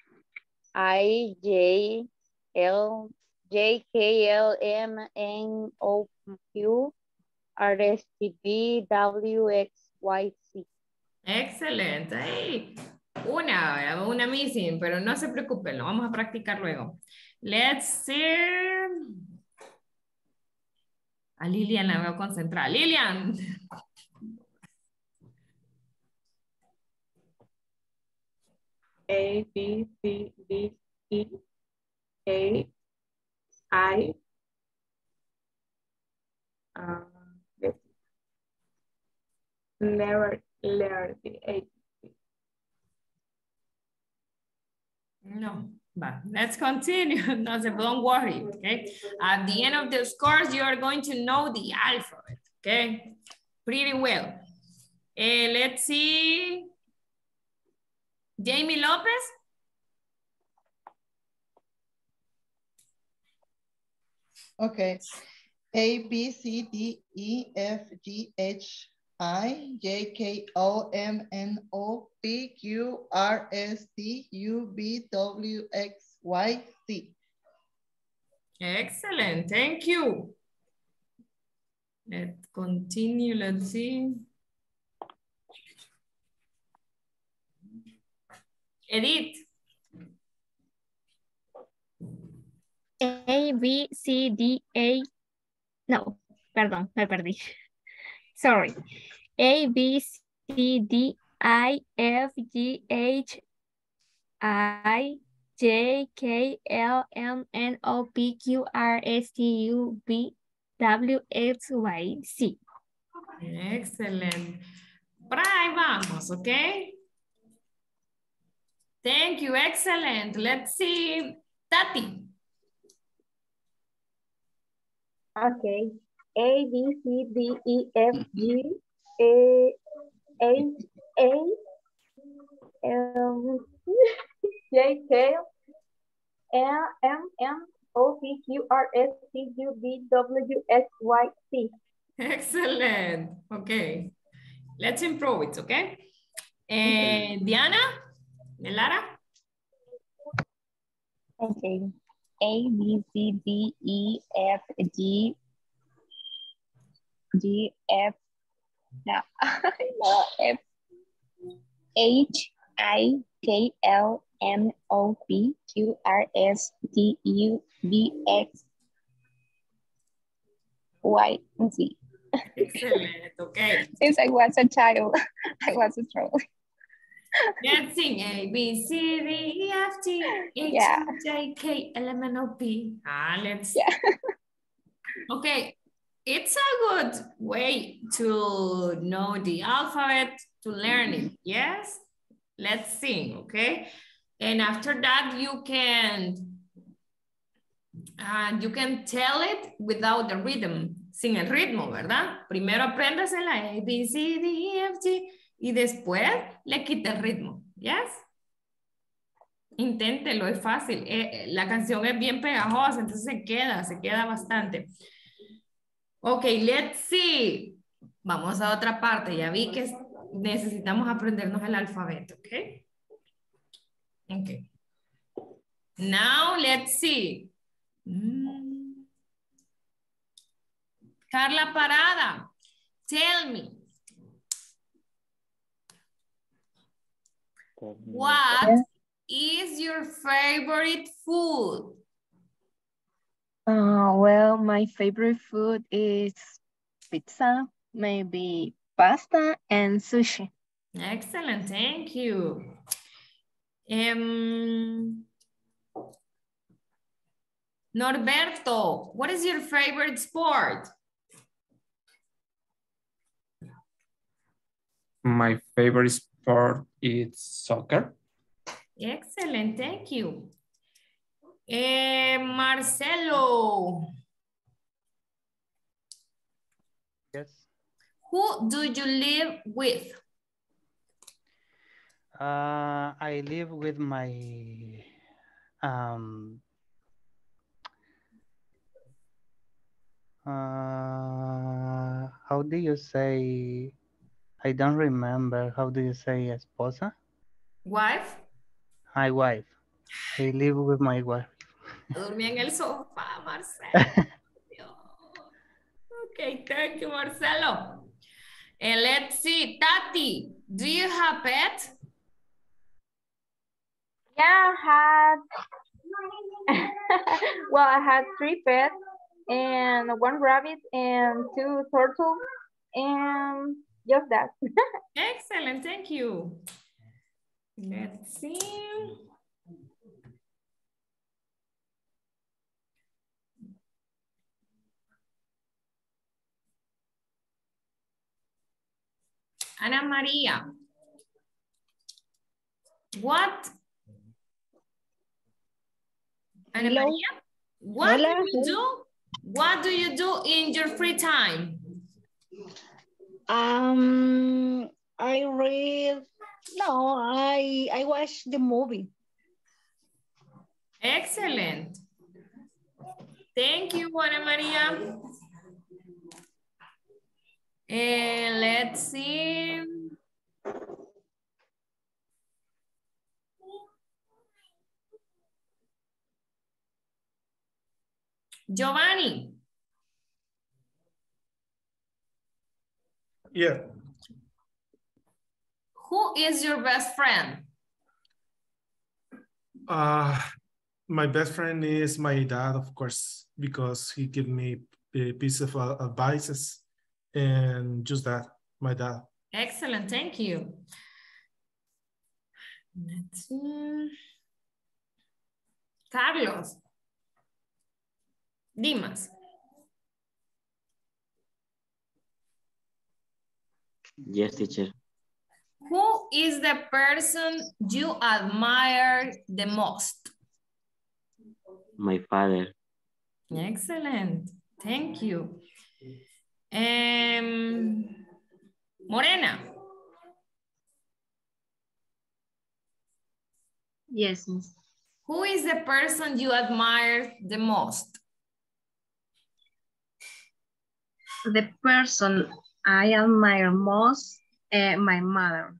I, J, L, J, K, L, M, N, O, Q, R, S, T, B, W, X, Y, Z. Excelente. Ahí. Una missing, pero no se preocupen, lo vamos a practicar luego. Let's see. A Lilian la veo concentrada. Lilian. A, B, C, D, E, A, I, No, but let's continue. No, don't worry, okay? At the end of this course, you are going to know the alphabet, okay? Pretty well. Let's see. Jamie Lopez? Okay. A, B, C, D, E, F, G, H, I, J, K, L, M, N, O, P, Q, R, S, T, U, V, W, X, Y, Z. Excellent. Thank you. Let's continue. Let's see. Edith. A, B, C, D, A. No, perdón, me perdí. Sorry. A, B, C, D, I, F, G, H, I, J, K, L, M, N, O, P, Q, R, S, T, U, V, WXYC. Excellent. Por ahí vamos, ¿ok? Thank you, excellent. Let's see, Tati. Okay, A, B, C, D, E, F, G, A, M, J, K, L, M, N, O, P, Q, R, S, T, U, V, W, X, Y, Z. Excellent. Okay, let's improve it, okay? Diana, Melara. Okay. A, B, C, D, E, F, G, G, F, no, no, F, H, I, K, L, M, O, P, Q, R, S, T, U, V, X, Y, Z. Excellent, okay. Since I was a child, I was a troll. Let's sing A, B, C, D, E, F, G, H, yeah. J, K, L, M, N, O, P. Ah, let's. Yeah. Okay, it's a good way to know the alphabet, to learn it. Yes? Let's sing, okay? And after that, you can tell it without the rhythm. Sin el ritmo, ¿verdad? Primero aprendas en la A, B, C, D, E, F, G. Y después le quita el ritmo. ¿Yes? Inténtelo, es fácil. La canción es bien pegajosa, entonces se queda bastante. Ok, let's see. Vamos a otra parte. Ya vi que necesitamos aprendernos el alfabeto, ¿ok? Ok. Now, let's see. Carla Parada, tell me. What is your favorite food? Well, my favorite food is pizza, maybe pasta and sushi. Excellent, thank you. Norberto, what is your favorite sport? My favorite sport is soccer. Excellent, thank you. Marcelo. Yes. Who do you live with? I live with my how do you say? I don't remember. How do you say esposa? Wife. My wife. I live with my wife. Durmió en el sofá, Marcelo. Okay, thank you, Marcelo. And let's see, Tati, do you have pets? Yeah, I had. Well, I had 3 pets and 1 rabbit and 2 turtles and. Just that. Excellent, thank you. Let's see. Ana Maria, what? Ana Maria, what do you do in your free time? I read, no, I watch the movie. Excellent. Thank you, Ana Maria. And let's see. Giovanni. Yeah. Who is your best friend? My best friend is my dad, of course, because he gave me a piece of advices and just that, my dad. Excellent, thank you. Let's see. Carlos. Dimas. Yes, teacher. Who is the person you admire the most? My father. Excellent. Thank you. Morena. Yes, miss. Who is the person you admire the most? The person I admire most, my mother.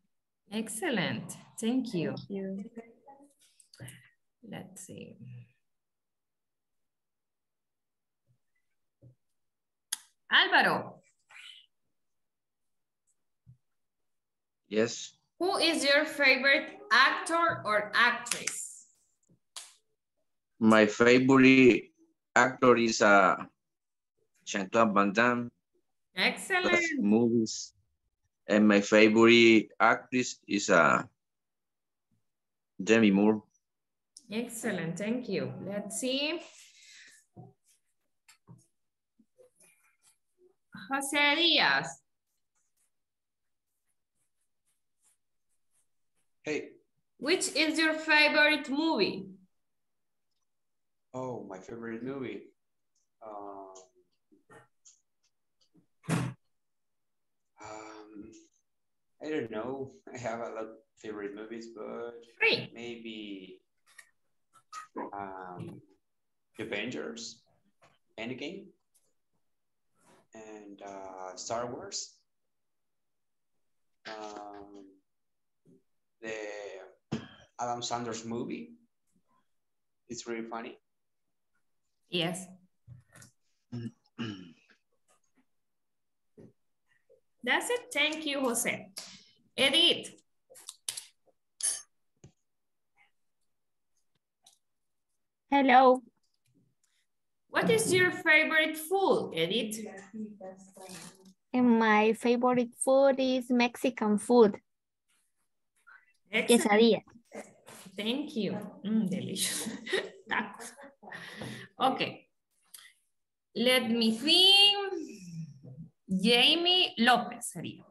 Excellent. Thank you. Thank you. Let's see. Álvaro. Yes. Who is your favorite actor or actress? My favorite actor is Jean-Claude Van Damme. Excellent. Movies. And my favorite actress is Demi Moore. Excellent. Thank you. Let's see. José Díaz. Hey. Which is your favorite movie? Oh, my favorite movie. I don't know. I have a lot of favorite movies, but three. Maybe Avengers, Endgame, and Star Wars. The Adam Sandler's movie. It's really funny. Yes. That's it. Thank you, Jose. Edith. Hello. What is your favorite food, Edith? And my favorite food is Mexican food. Quesadilla. Thank you. Delicious. Tacos. Okay. Let me think. Jamie López sería.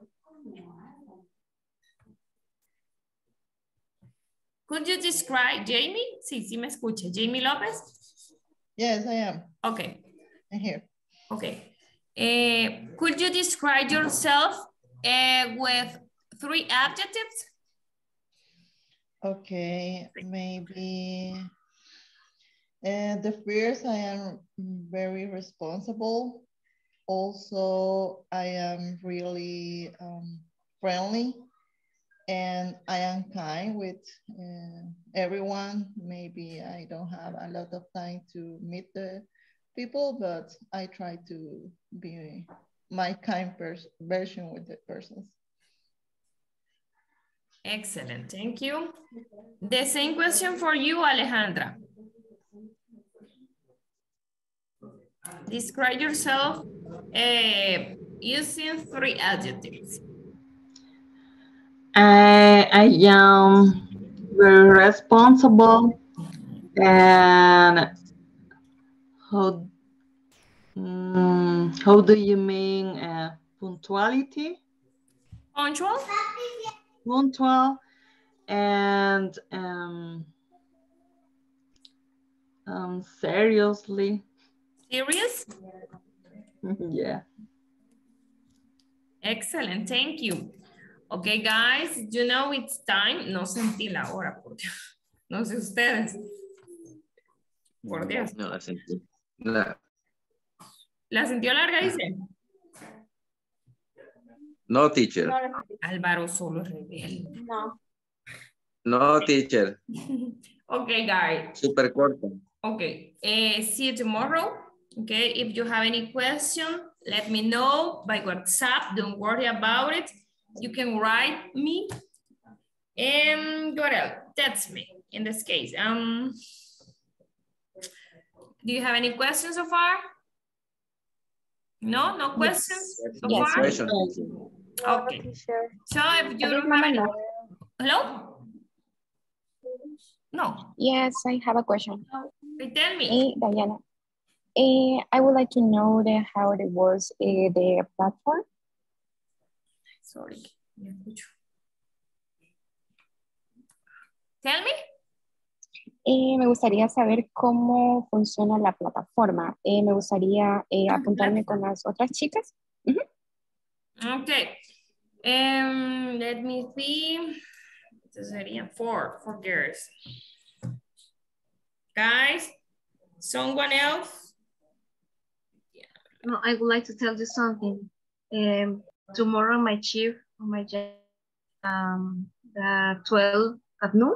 Could you describe Jamie? Sí, sí me escucha. Jamie López? Yes, I am. Okay. I'm here. Okay. Could you describe yourself with 3 adjectives? Okay, maybe the first, I am very responsible. Also, I am really friendly, and I am kind with everyone. Maybe I don't have a lot of time to meet the people, but I try to be my kind version with the persons. Excellent, thank you. The same question for you, Alejandra. Describe yourself using 3 adjectives. I am very responsible and how do you mean punctuality? Punctual? Punctual and seriously. Serious? Yeah. Excellent, thank you. Okay, guys, you know it's time. No sentí la hora, por Dios. No sé ustedes. Por Dios. No la sentí. No. ¿La sintió larga, dice? No, teacher. Álvaro solo es rebelde. No. No, teacher. Okay, guys. Super corto. Okay. See you tomorrow. Okay, if you have any question, let me know by WhatsApp. Don't worry about it. You can write me. And what else? That's me in this case. Do you have any questions so far? No, no questions so far? Okay. So if you don't have any... Hello? No. Yes, I have a question. Tell me. Diana. I would like to know how it was the platform. Sorry, me escucho. Tell me. Me gustaría saber cómo funciona la plataforma. Me gustaría apuntarme con las otras chicas. Uh-huh. Okay. Let me see. Entonces serían four girls. Guys, someone else? Yeah. No, I would like to tell you something. Tomorrow my chief, the 12 at noon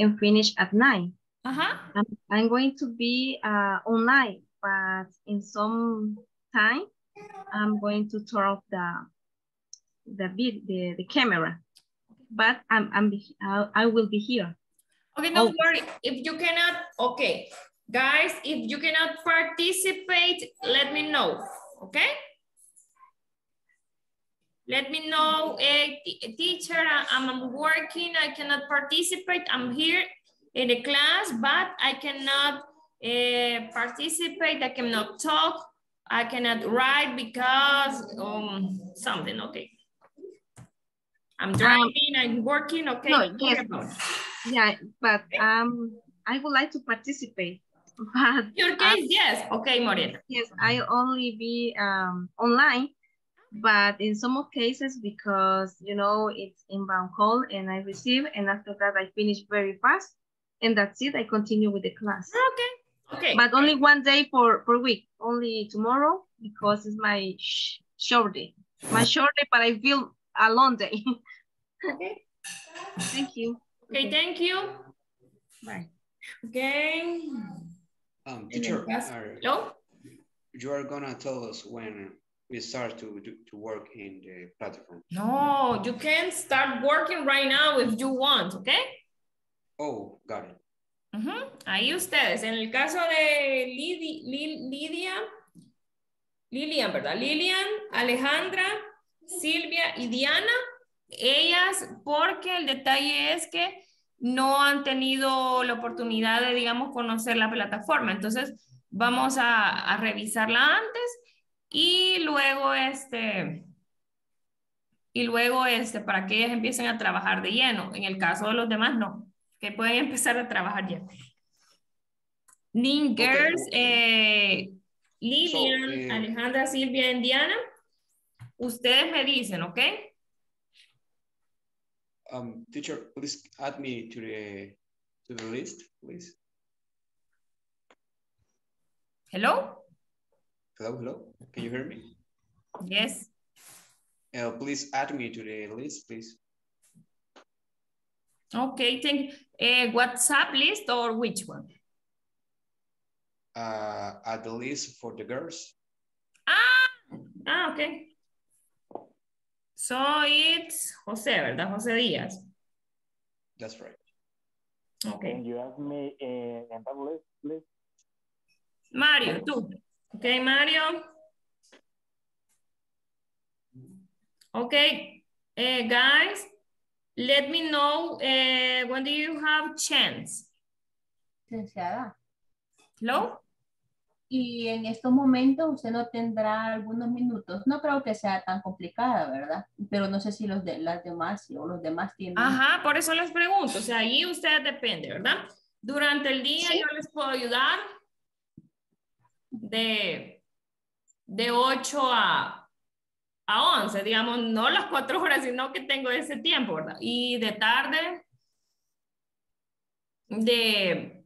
and finish at 9. Uh-huh. I'm going to be online, but in some time, I'm going to turn off the camera. But I will be here. Okay, no worry. If you cannot, okay. Guys, if you cannot participate, let me know, okay? Let me know, teacher, I'm working, I cannot participate. I'm here in the class, but I cannot participate. I cannot talk. I cannot write because something, okay. I'm driving, I'm working, okay? No, yes. Yeah, but I would like to participate. But your case, yes. Okay, Morena. Yes, I only be online, but in some cases, because, you know, it's inbound call and I receive, and after that I finish very fast, and that's it, I continue with the class. Okay, okay. But only one day per week, only tomorrow, because it's my short day. My short day, but I feel a long day. Okay. Thank you. Okay, thank you. Bye. Okay. Teacher, hello? You are gonna tell us when we start to work in the platform. No, you can start working right now if you want, okay? Oh, got it. Uh-huh. Ahí ustedes, en el caso de Lilian, ¿verdad? Lilian, Alejandra, Silvia y Diana, ellas, porque el detalle es que no han tenido la oportunidad de, digamos, conocer la plataforma. Entonces, vamos a revisarla antes y luego, para que ellas empiecen a trabajar de lleno. En el caso de los demás, no, que pueden empezar a trabajar ya. Ningers, Lilian, Alejandra, Silvia y Diana. Ustedes me dicen, ¿ok? Teacher, please add me to the list, please. Hello? Hello, can you hear me? Yes. Please add me to the list, please. Okay, thank you. WhatsApp list or which one? Add the list for the girls. Ah, okay. So it's José, ¿verdad? José Díaz. That's right. Okay. Can you ask me in that list, please? Mario, tú. Okay, Mario. Okay, guys, let me know when do you have chance. Licenciada. Hello? Y en estos momentos usted no tendrá algunos minutos. No creo que sea tan complicada, ¿verdad? Pero no sé si los demás tienen. Ajá, por eso les pregunto. O sea, ahí ustedes depende, ¿verdad? Durante el día sí. Yo les puedo ayudar de 8 a 11, digamos, no las 4 horas, sino que tengo ese tiempo, ¿verdad? Y de tarde, de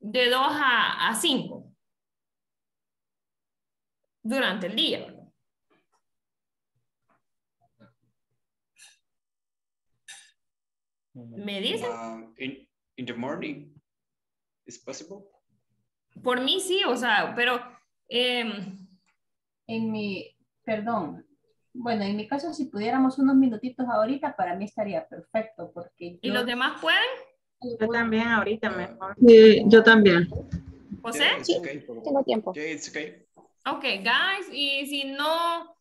2 a 5. Durante el día. ¿Me dicen? In the morning. ¿Es posible? Por mí sí, o sea, pero... Perdón. Bueno, en mi caso, si pudiéramos unos minutitos ahorita, para mí estaría perfecto, porque yo... ¿Y los demás pueden? Yo también ahorita mejor. Sí, yo también. ¿José? Sí, okay. Tengo tiempo. Yeah, it's okay. Ok, guys, y si no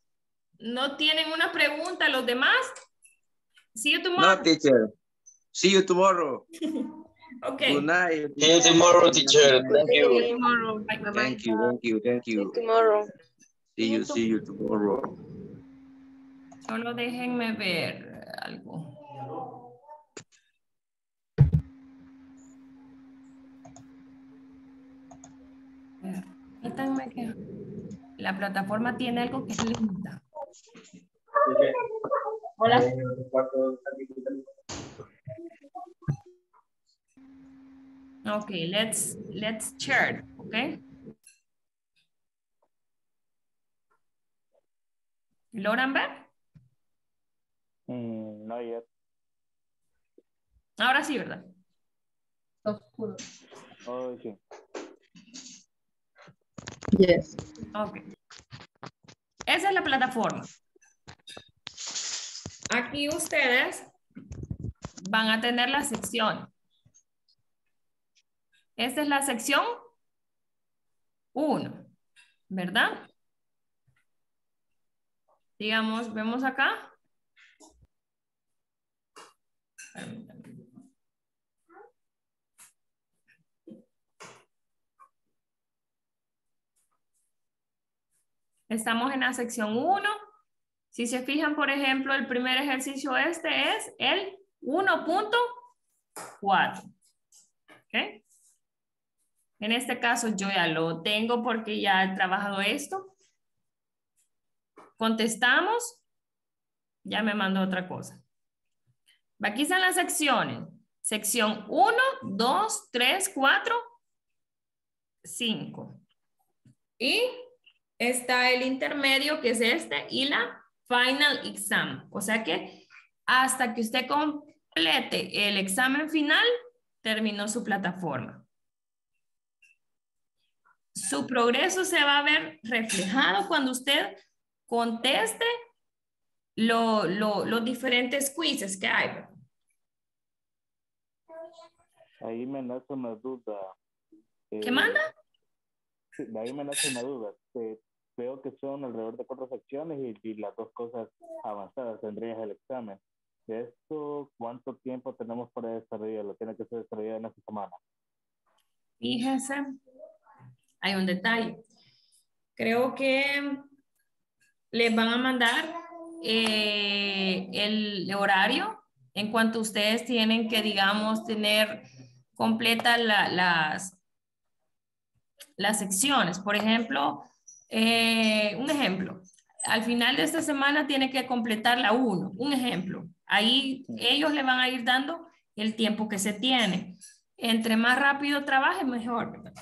tienen una pregunta, los demás, see you tomorrow. No, teacher. See you tomorrow. Okay. Good night. See you tomorrow, teacher. Thank you. See you tomorrow. Thank you. See you tomorrow. Solo déjenme ver algo. Permítanme que la plataforma tiene algo que es linda. Hola. Okay, let's share, okay? ¿Loran ver? No yet. Ahora sí, ¿verdad? Oscuro. Oh, sí. Yes. Okay. Esa es la plataforma. Aquí ustedes van a tener la sección. Esta es la sección 1, ¿verdad? Digamos, vemos acá. Estamos en la sección 1. Si se fijan, por ejemplo, el primer ejercicio este es el 1.4. ¿Ok? En este caso yo ya lo tengo porque ya he trabajado esto. Contestamos. Ya me mandó otra cosa. Aquí están las secciones. Sección 1, 2, 3, 4, 5. Y está el intermedio que es este y la final exam. O sea que hasta que usted complete el examen final, terminó su plataforma. Su progreso se va a ver reflejado cuando usted conteste los diferentes quizzes que hay. Ahí me nace una duda. ¿Qué manda? Sí, ahí me nace una duda. Veo que son alrededor de 4 secciones y las 2 cosas avanzadas tendrías el examen. ¿De esto cuánto tiempo tenemos para desarrollarlo? Tiene que ser desarrollado en esta semana. Fíjense. Hay un detalle. Creo que les van a mandar el horario en cuanto ustedes tienen que, digamos, tener completa las secciones. Por ejemplo, un ejemplo. Al final de esta semana tiene que completar la 1. Un ejemplo. Ahí ellos le van a ir dando el tiempo que se tiene. Entre más rápido trabaje, mejor, ¿verdad?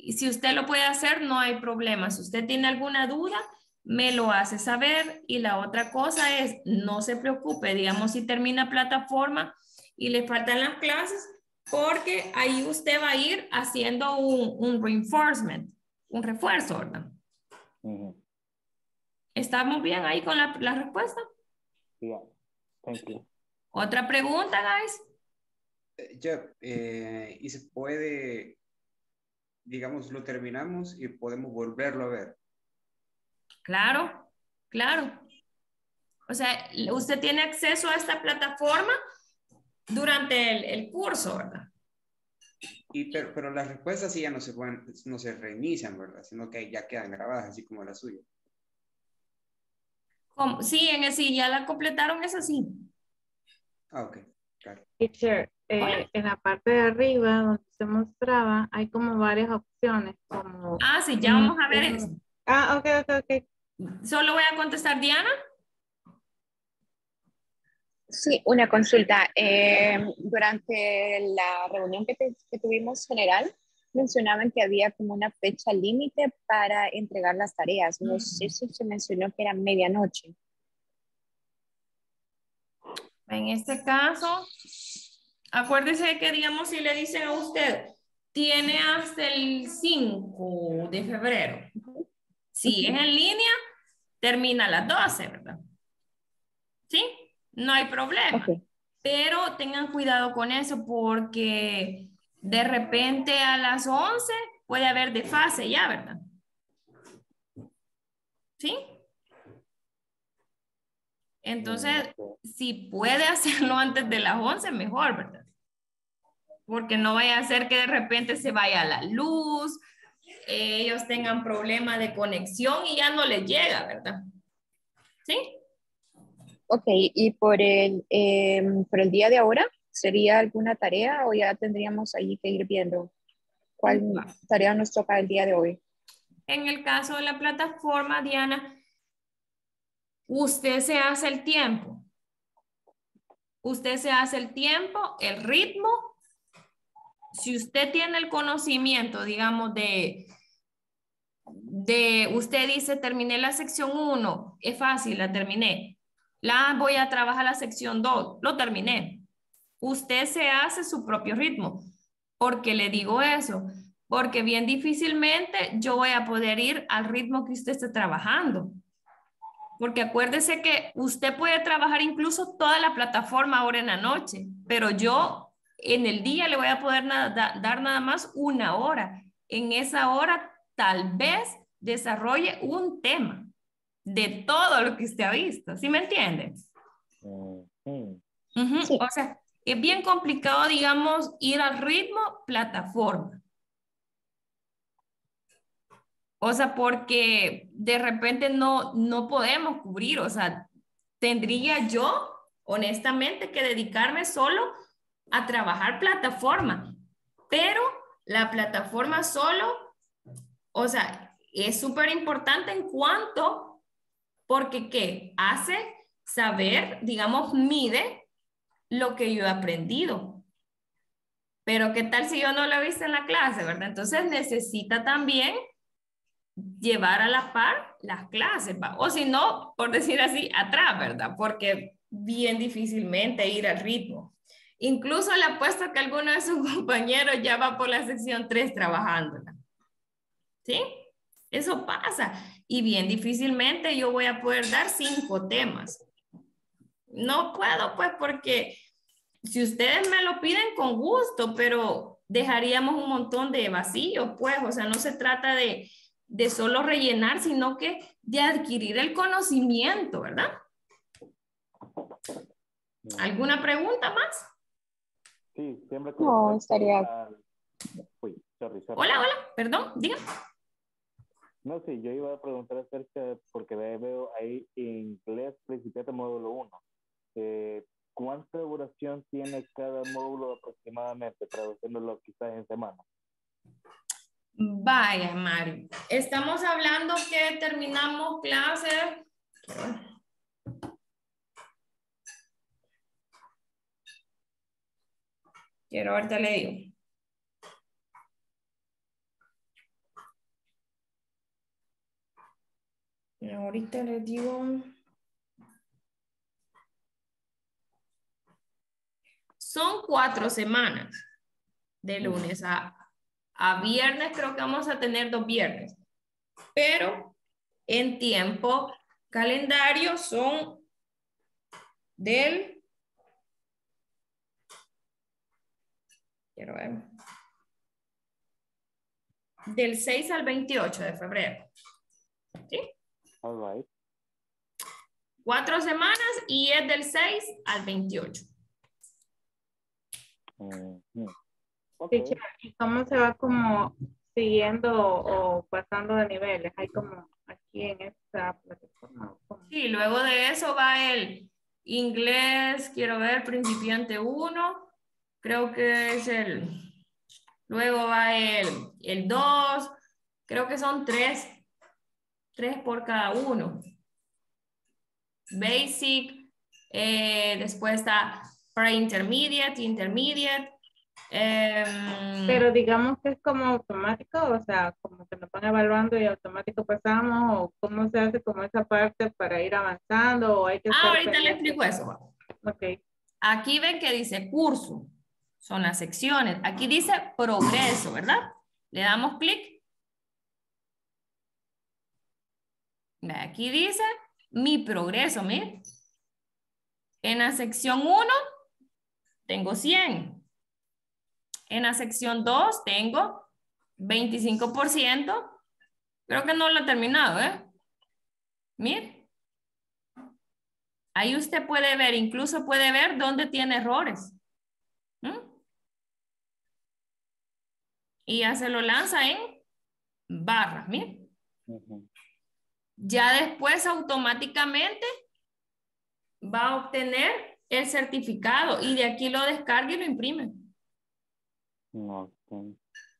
Y si usted lo puede hacer, no hay problema. Si usted tiene alguna duda, me lo hace saber. Y la otra cosa es, no se preocupe, digamos, si termina plataforma y le faltan las clases, porque ahí usted va a ir haciendo un reinforcement, un refuerzo, ¿verdad? Uh-huh. ¿Estamos bien ahí con la respuesta? Yeah. Thank you. ¿Otra pregunta, guys? ¿Y se puede...? Digamos, lo terminamos y podemos volverlo a ver. Claro, claro. O sea, usted tiene acceso a esta plataforma durante el curso, ¿verdad? Pero las respuestas sí ya no se reinician, ¿verdad? Sino que ya quedan grabadas, así como la suya. ¿Cómo? Sí, sí, ya la completaron, es así. Ah, ok. Claro. En la parte de arriba donde se mostraba hay como varias opciones como... Ah, sí, ya vamos a ver eso. Ah, ok. Solo voy a contestar, Diana. Sí, una consulta. Durante la reunión que tuvimos general, mencionaban que había como una fecha límite para entregar las tareas. No sé si se mencionó que era medianoche. En este caso... Acuérdese que, digamos, si le dicen a usted, tiene hasta el 5 de febrero. Si es en línea, termina a las 12, ¿verdad? ¿Sí? No hay problema. Okay. Pero tengan cuidado con eso porque de repente a las 11 puede haber desfase ya, ¿verdad? ¿Sí? Entonces, si puede hacerlo antes de las 11, mejor, ¿verdad? Porque no vaya a ser que de repente se vaya la luz, ellos tengan problema de conexión y ya no les llega, ¿verdad? ¿Sí? Ok, y por el día de ahora, ¿sería alguna tarea o ya tendríamos ahí que ir viendo cuál tarea nos toca el día de hoy? En el caso de la plataforma, Diana, usted se hace el tiempo. Usted se hace el tiempo, el ritmo. Si usted tiene el conocimiento, digamos, de usted dice, terminé la sección 1, es fácil, la terminé. La voy a trabajar la sección 2, lo terminé. Usted se hace su propio ritmo. ¿Por qué le digo eso? Porque bien difícilmente yo voy a poder ir al ritmo que usted esté trabajando. Porque acuérdese que usted puede trabajar incluso toda la plataforma ahora en la noche, pero yo en el día le voy a poder dar nada más una hora. En esa hora tal vez desarrolle un tema de todo lo que usted ha visto. ¿Sí me entiende? Uh-huh. Sí. O sea, es bien complicado, digamos, ir al ritmo plataforma. O sea, porque de repente no podemos cubrir, o sea, tendría yo, honestamente, que dedicarme solo a trabajar plataforma, pero la plataforma solo, o sea, es súper importante en cuanto, porque ¿qué? Hace saber, digamos, mide lo que yo he aprendido. Pero ¿qué tal si yo no lo he visto en la clase, verdad? Entonces necesita también llevar a la par las clases, o si no, por decir así, atrás, ¿verdad? Porque bien difícilmente ir al ritmo. Incluso le apuesto que alguno de sus compañeros ya va por la sección 3 trabajándola. ¿Sí? Eso pasa. Y bien difícilmente yo voy a poder dar 5 temas. No puedo, pues, porque si ustedes me lo piden con gusto, pero dejaríamos un montón de vacío, pues, o sea, no se trata de solo rellenar, sino que de adquirir el conocimiento, ¿verdad? ¿Alguna pregunta más? Sí, siempre que... No, estaría... Uy, sorry. Hola, perdón, diga. No, sí, yo iba a preguntar acerca, porque veo ahí inglés principiante módulo 1. ¿Cuánta duración tiene cada módulo aproximadamente, traduciéndolo quizás en semana? Vaya, Mario. Estamos hablando que terminamos clases. Quiero ahorita le digo. Ahorita le digo. Son 4 semanas. De lunes a viernes, creo que vamos a tener 2 viernes. Pero en tiempo calendario son del... Quiero ver. Del 6 al 28 de febrero. ¿Sí? All right. 4 semanas y es del 6 al 28. Okay. ¿Cómo se va como siguiendo o pasando de niveles? Hay como aquí en esta plataforma. Sí, luego de eso va el inglés, quiero ver, principiante 1, creo que es el, luego va el 2, creo que son 3 por cada uno. Basic, después está pre-intermediate, intermediate. Pero digamos que es como automático, o sea, como que nos van evaluando y automático pasamos, o cómo se hace como esa parte para ir avanzando, o hay que... ahorita le explico eso. Okay. Aquí ven que dice curso, son las secciones, aquí dice progreso, ¿verdad? Le damos clic. Aquí dice mi progreso, miren. En la sección 1 tengo 100. En la sección 2 tengo 25%. Creo que no lo he terminado, ¿eh? Mire. Ahí usted puede ver, incluso puede ver dónde tiene errores. Y ya se lo lanza en barras, mire. Ya después automáticamente va a obtener el certificado y de aquí lo descarga y lo imprime. No.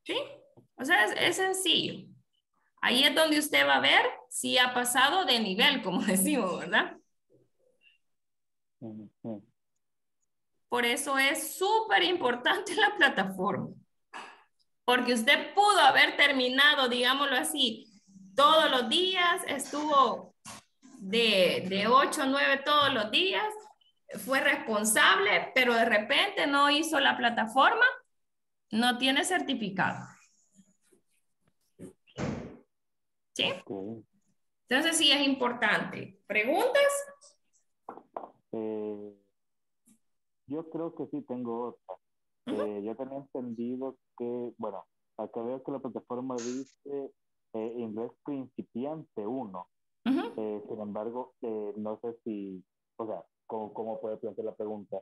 ¿Sí? O sea, es sencillo. Ahí es donde usted va a ver si ha pasado de nivel, como decimos, ¿verdad? Por eso es súper importante la plataforma. Porque usted pudo haber terminado, digámoslo así, todos los días, estuvo de 8 a 9 todos los días, fue responsable, pero de repente no hizo la plataforma, no tiene certificado. ¿Sí? Entonces sí es importante. ¿Preguntas? Yo creo que sí tengo otra. Yo tenía entendido que, bueno, acá veo que la plataforma dice inglés principiante 1. Sin embargo, no sé si, o sea, ¿cómo puede plantear la pregunta?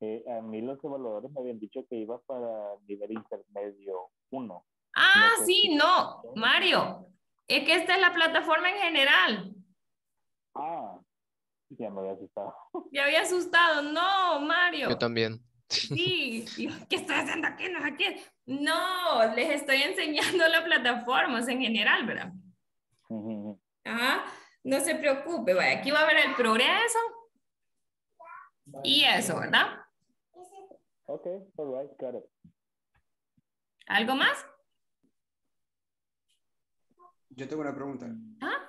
A mí los evaluadores me habían dicho que iba para nivel intermedio 1. Ah, no sé no, Mario. Es que esta es la plataforma en general. Ah, ya me había asustado. Me había asustado, no, Mario. Yo también. Sí, ¿qué estoy haciendo aquí? No, aquí. No, les estoy enseñando la plataforma, o sea, en general, ¿verdad? Ajá, no se preocupe, vaya, aquí va a ver el progreso y eso, ¿verdad? Ok, all right, got it. ¿Algo más? Yo tengo una pregunta. ¿Ah?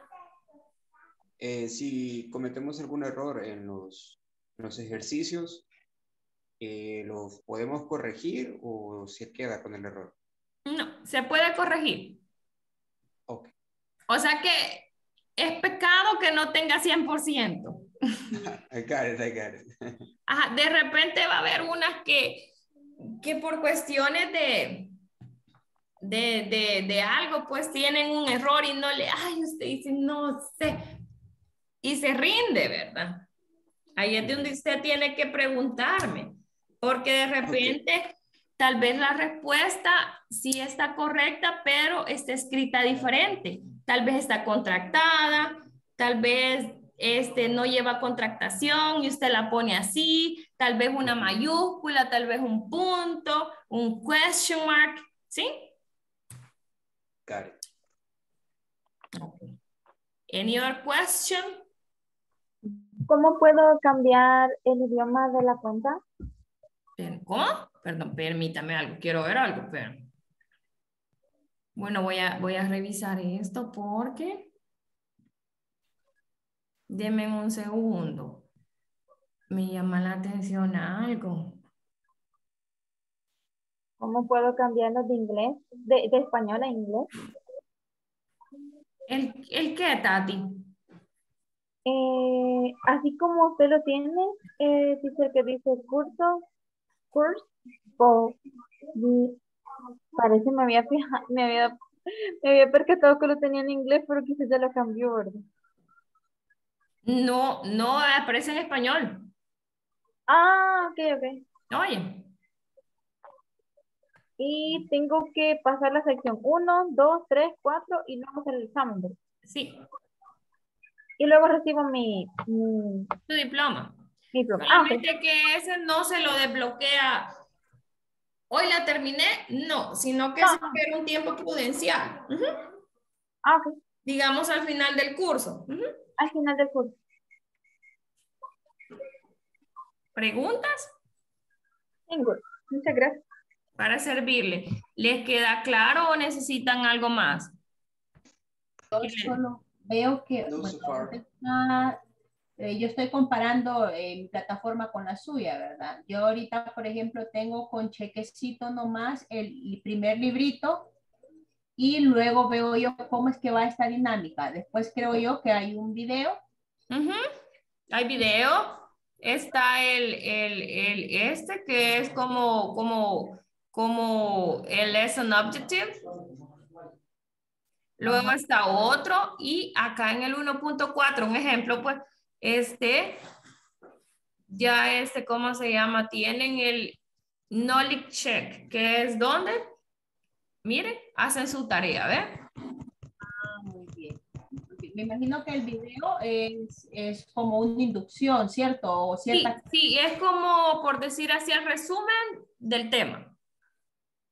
Si cometemos algún error en los ejercicios, ¿lo podemos corregir o se queda con el error? No, se puede corregir. Ok. O sea que es pecado que no tenga 100%. I got it, I got it. Ajá, de repente va a haber unas que por cuestiones de algo, pues tienen un error y no le, ay, usted dice, no sé. Y se rinde, ¿verdad? Ahí es donde usted tiene que preguntarme. Porque de repente, okay, tal vez la respuesta sí está correcta, pero está escrita diferente. Tal vez está contractada, tal vez no lleva contractación y usted la pone así, tal vez una mayúscula, tal vez un punto, un question mark, ¿sí? Got it. Okay. Any other question? ¿Cómo puedo cambiar el idioma de la cuenta? ¿Cómo? Perdón, permítame algo. Quiero ver algo. Pero... Bueno, voy a revisar esto porque... Denme un segundo. Me llama la atención algo. ¿Cómo puedo cambiarlo de inglés? De español a inglés. ¿El qué, Tati? Así como usted lo tiene, dice que dice curso, parece me había percatado que lo tenía en inglés, pero quizás ya lo cambió, ¿verdad? No, no, aparece en español. Ah, ok, ok. Oye. Y tengo que pasar la sección 1, 2, 3, 4 y luego hacer el examen. Sí. Y luego recibo mi tu diploma. Solamente que ese no se lo desbloquea. Hoy la terminé, no, sino que se espera un tiempo prudencial. Okay. Digamos al final del curso. Al final del curso. ¿Preguntas? Ninguna. Muchas gracias. Para servirle. ¿Les queda claro o necesitan algo más? Solo veo que yo estoy comparando mi plataforma con la suya, ¿verdad? Yo ahorita, por ejemplo, tengo con chequecito nomás el primer librito y luego veo yo cómo es que va esta dinámica. Después creo yo que hay un video. Hay video. Está el que es como el lesson objective. Luego está otro y acá en el 1.4, un ejemplo, pues, ¿cómo se llama? Tienen el knowledge check, que es donde, miren, hacen su tarea, ¿ven? Ah, muy bien. me imagino que el video es como una inducción, ¿cierto? O cierta... Sí, es como, por decir así, el resumen del tema.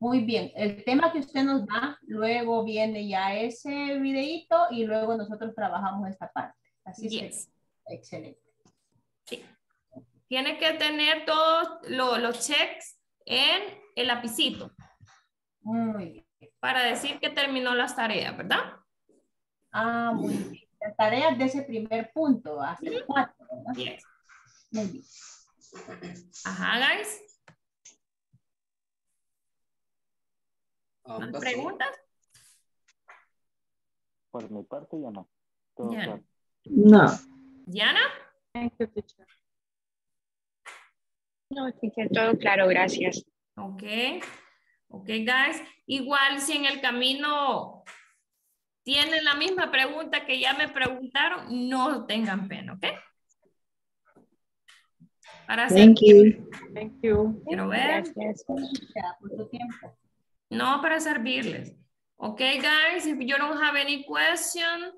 Muy bien, el tema que usted nos da, luego viene ya ese videito y luego nosotros trabajamos esta parte. Así es. Excelente. Sí. Tiene que tener todos los checks en el lapicito. Muy bien. Para decir que terminó las tareas, ¿verdad? Ah, muy bien. Las tareas de ese primer punto, hasta el 4, ¿verdad? Yes. Muy bien. Ajá, guys. ¿Más preguntas? Por mi parte ya no. Diana. No. ¿Diana? No, teacher, todo claro, gracias. Ok. Ok, guys. Igual si en el camino tienen la misma pregunta que ya me preguntaron, no tengan pena, ¿ok? Para thank servir. You. Thank you. Quiero ver. Gracias por tu tiempo. No, para servirles. Okay, guys, if you don't have any question,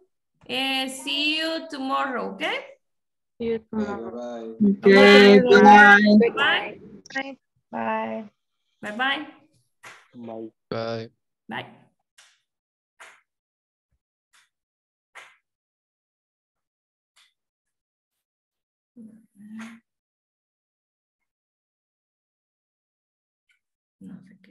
see you tomorrow, okay? See you tomorrow. Okay, bye. Bye. Bye. Bye. Bye. Bye. Bye. Bye. Bye. No sé qué.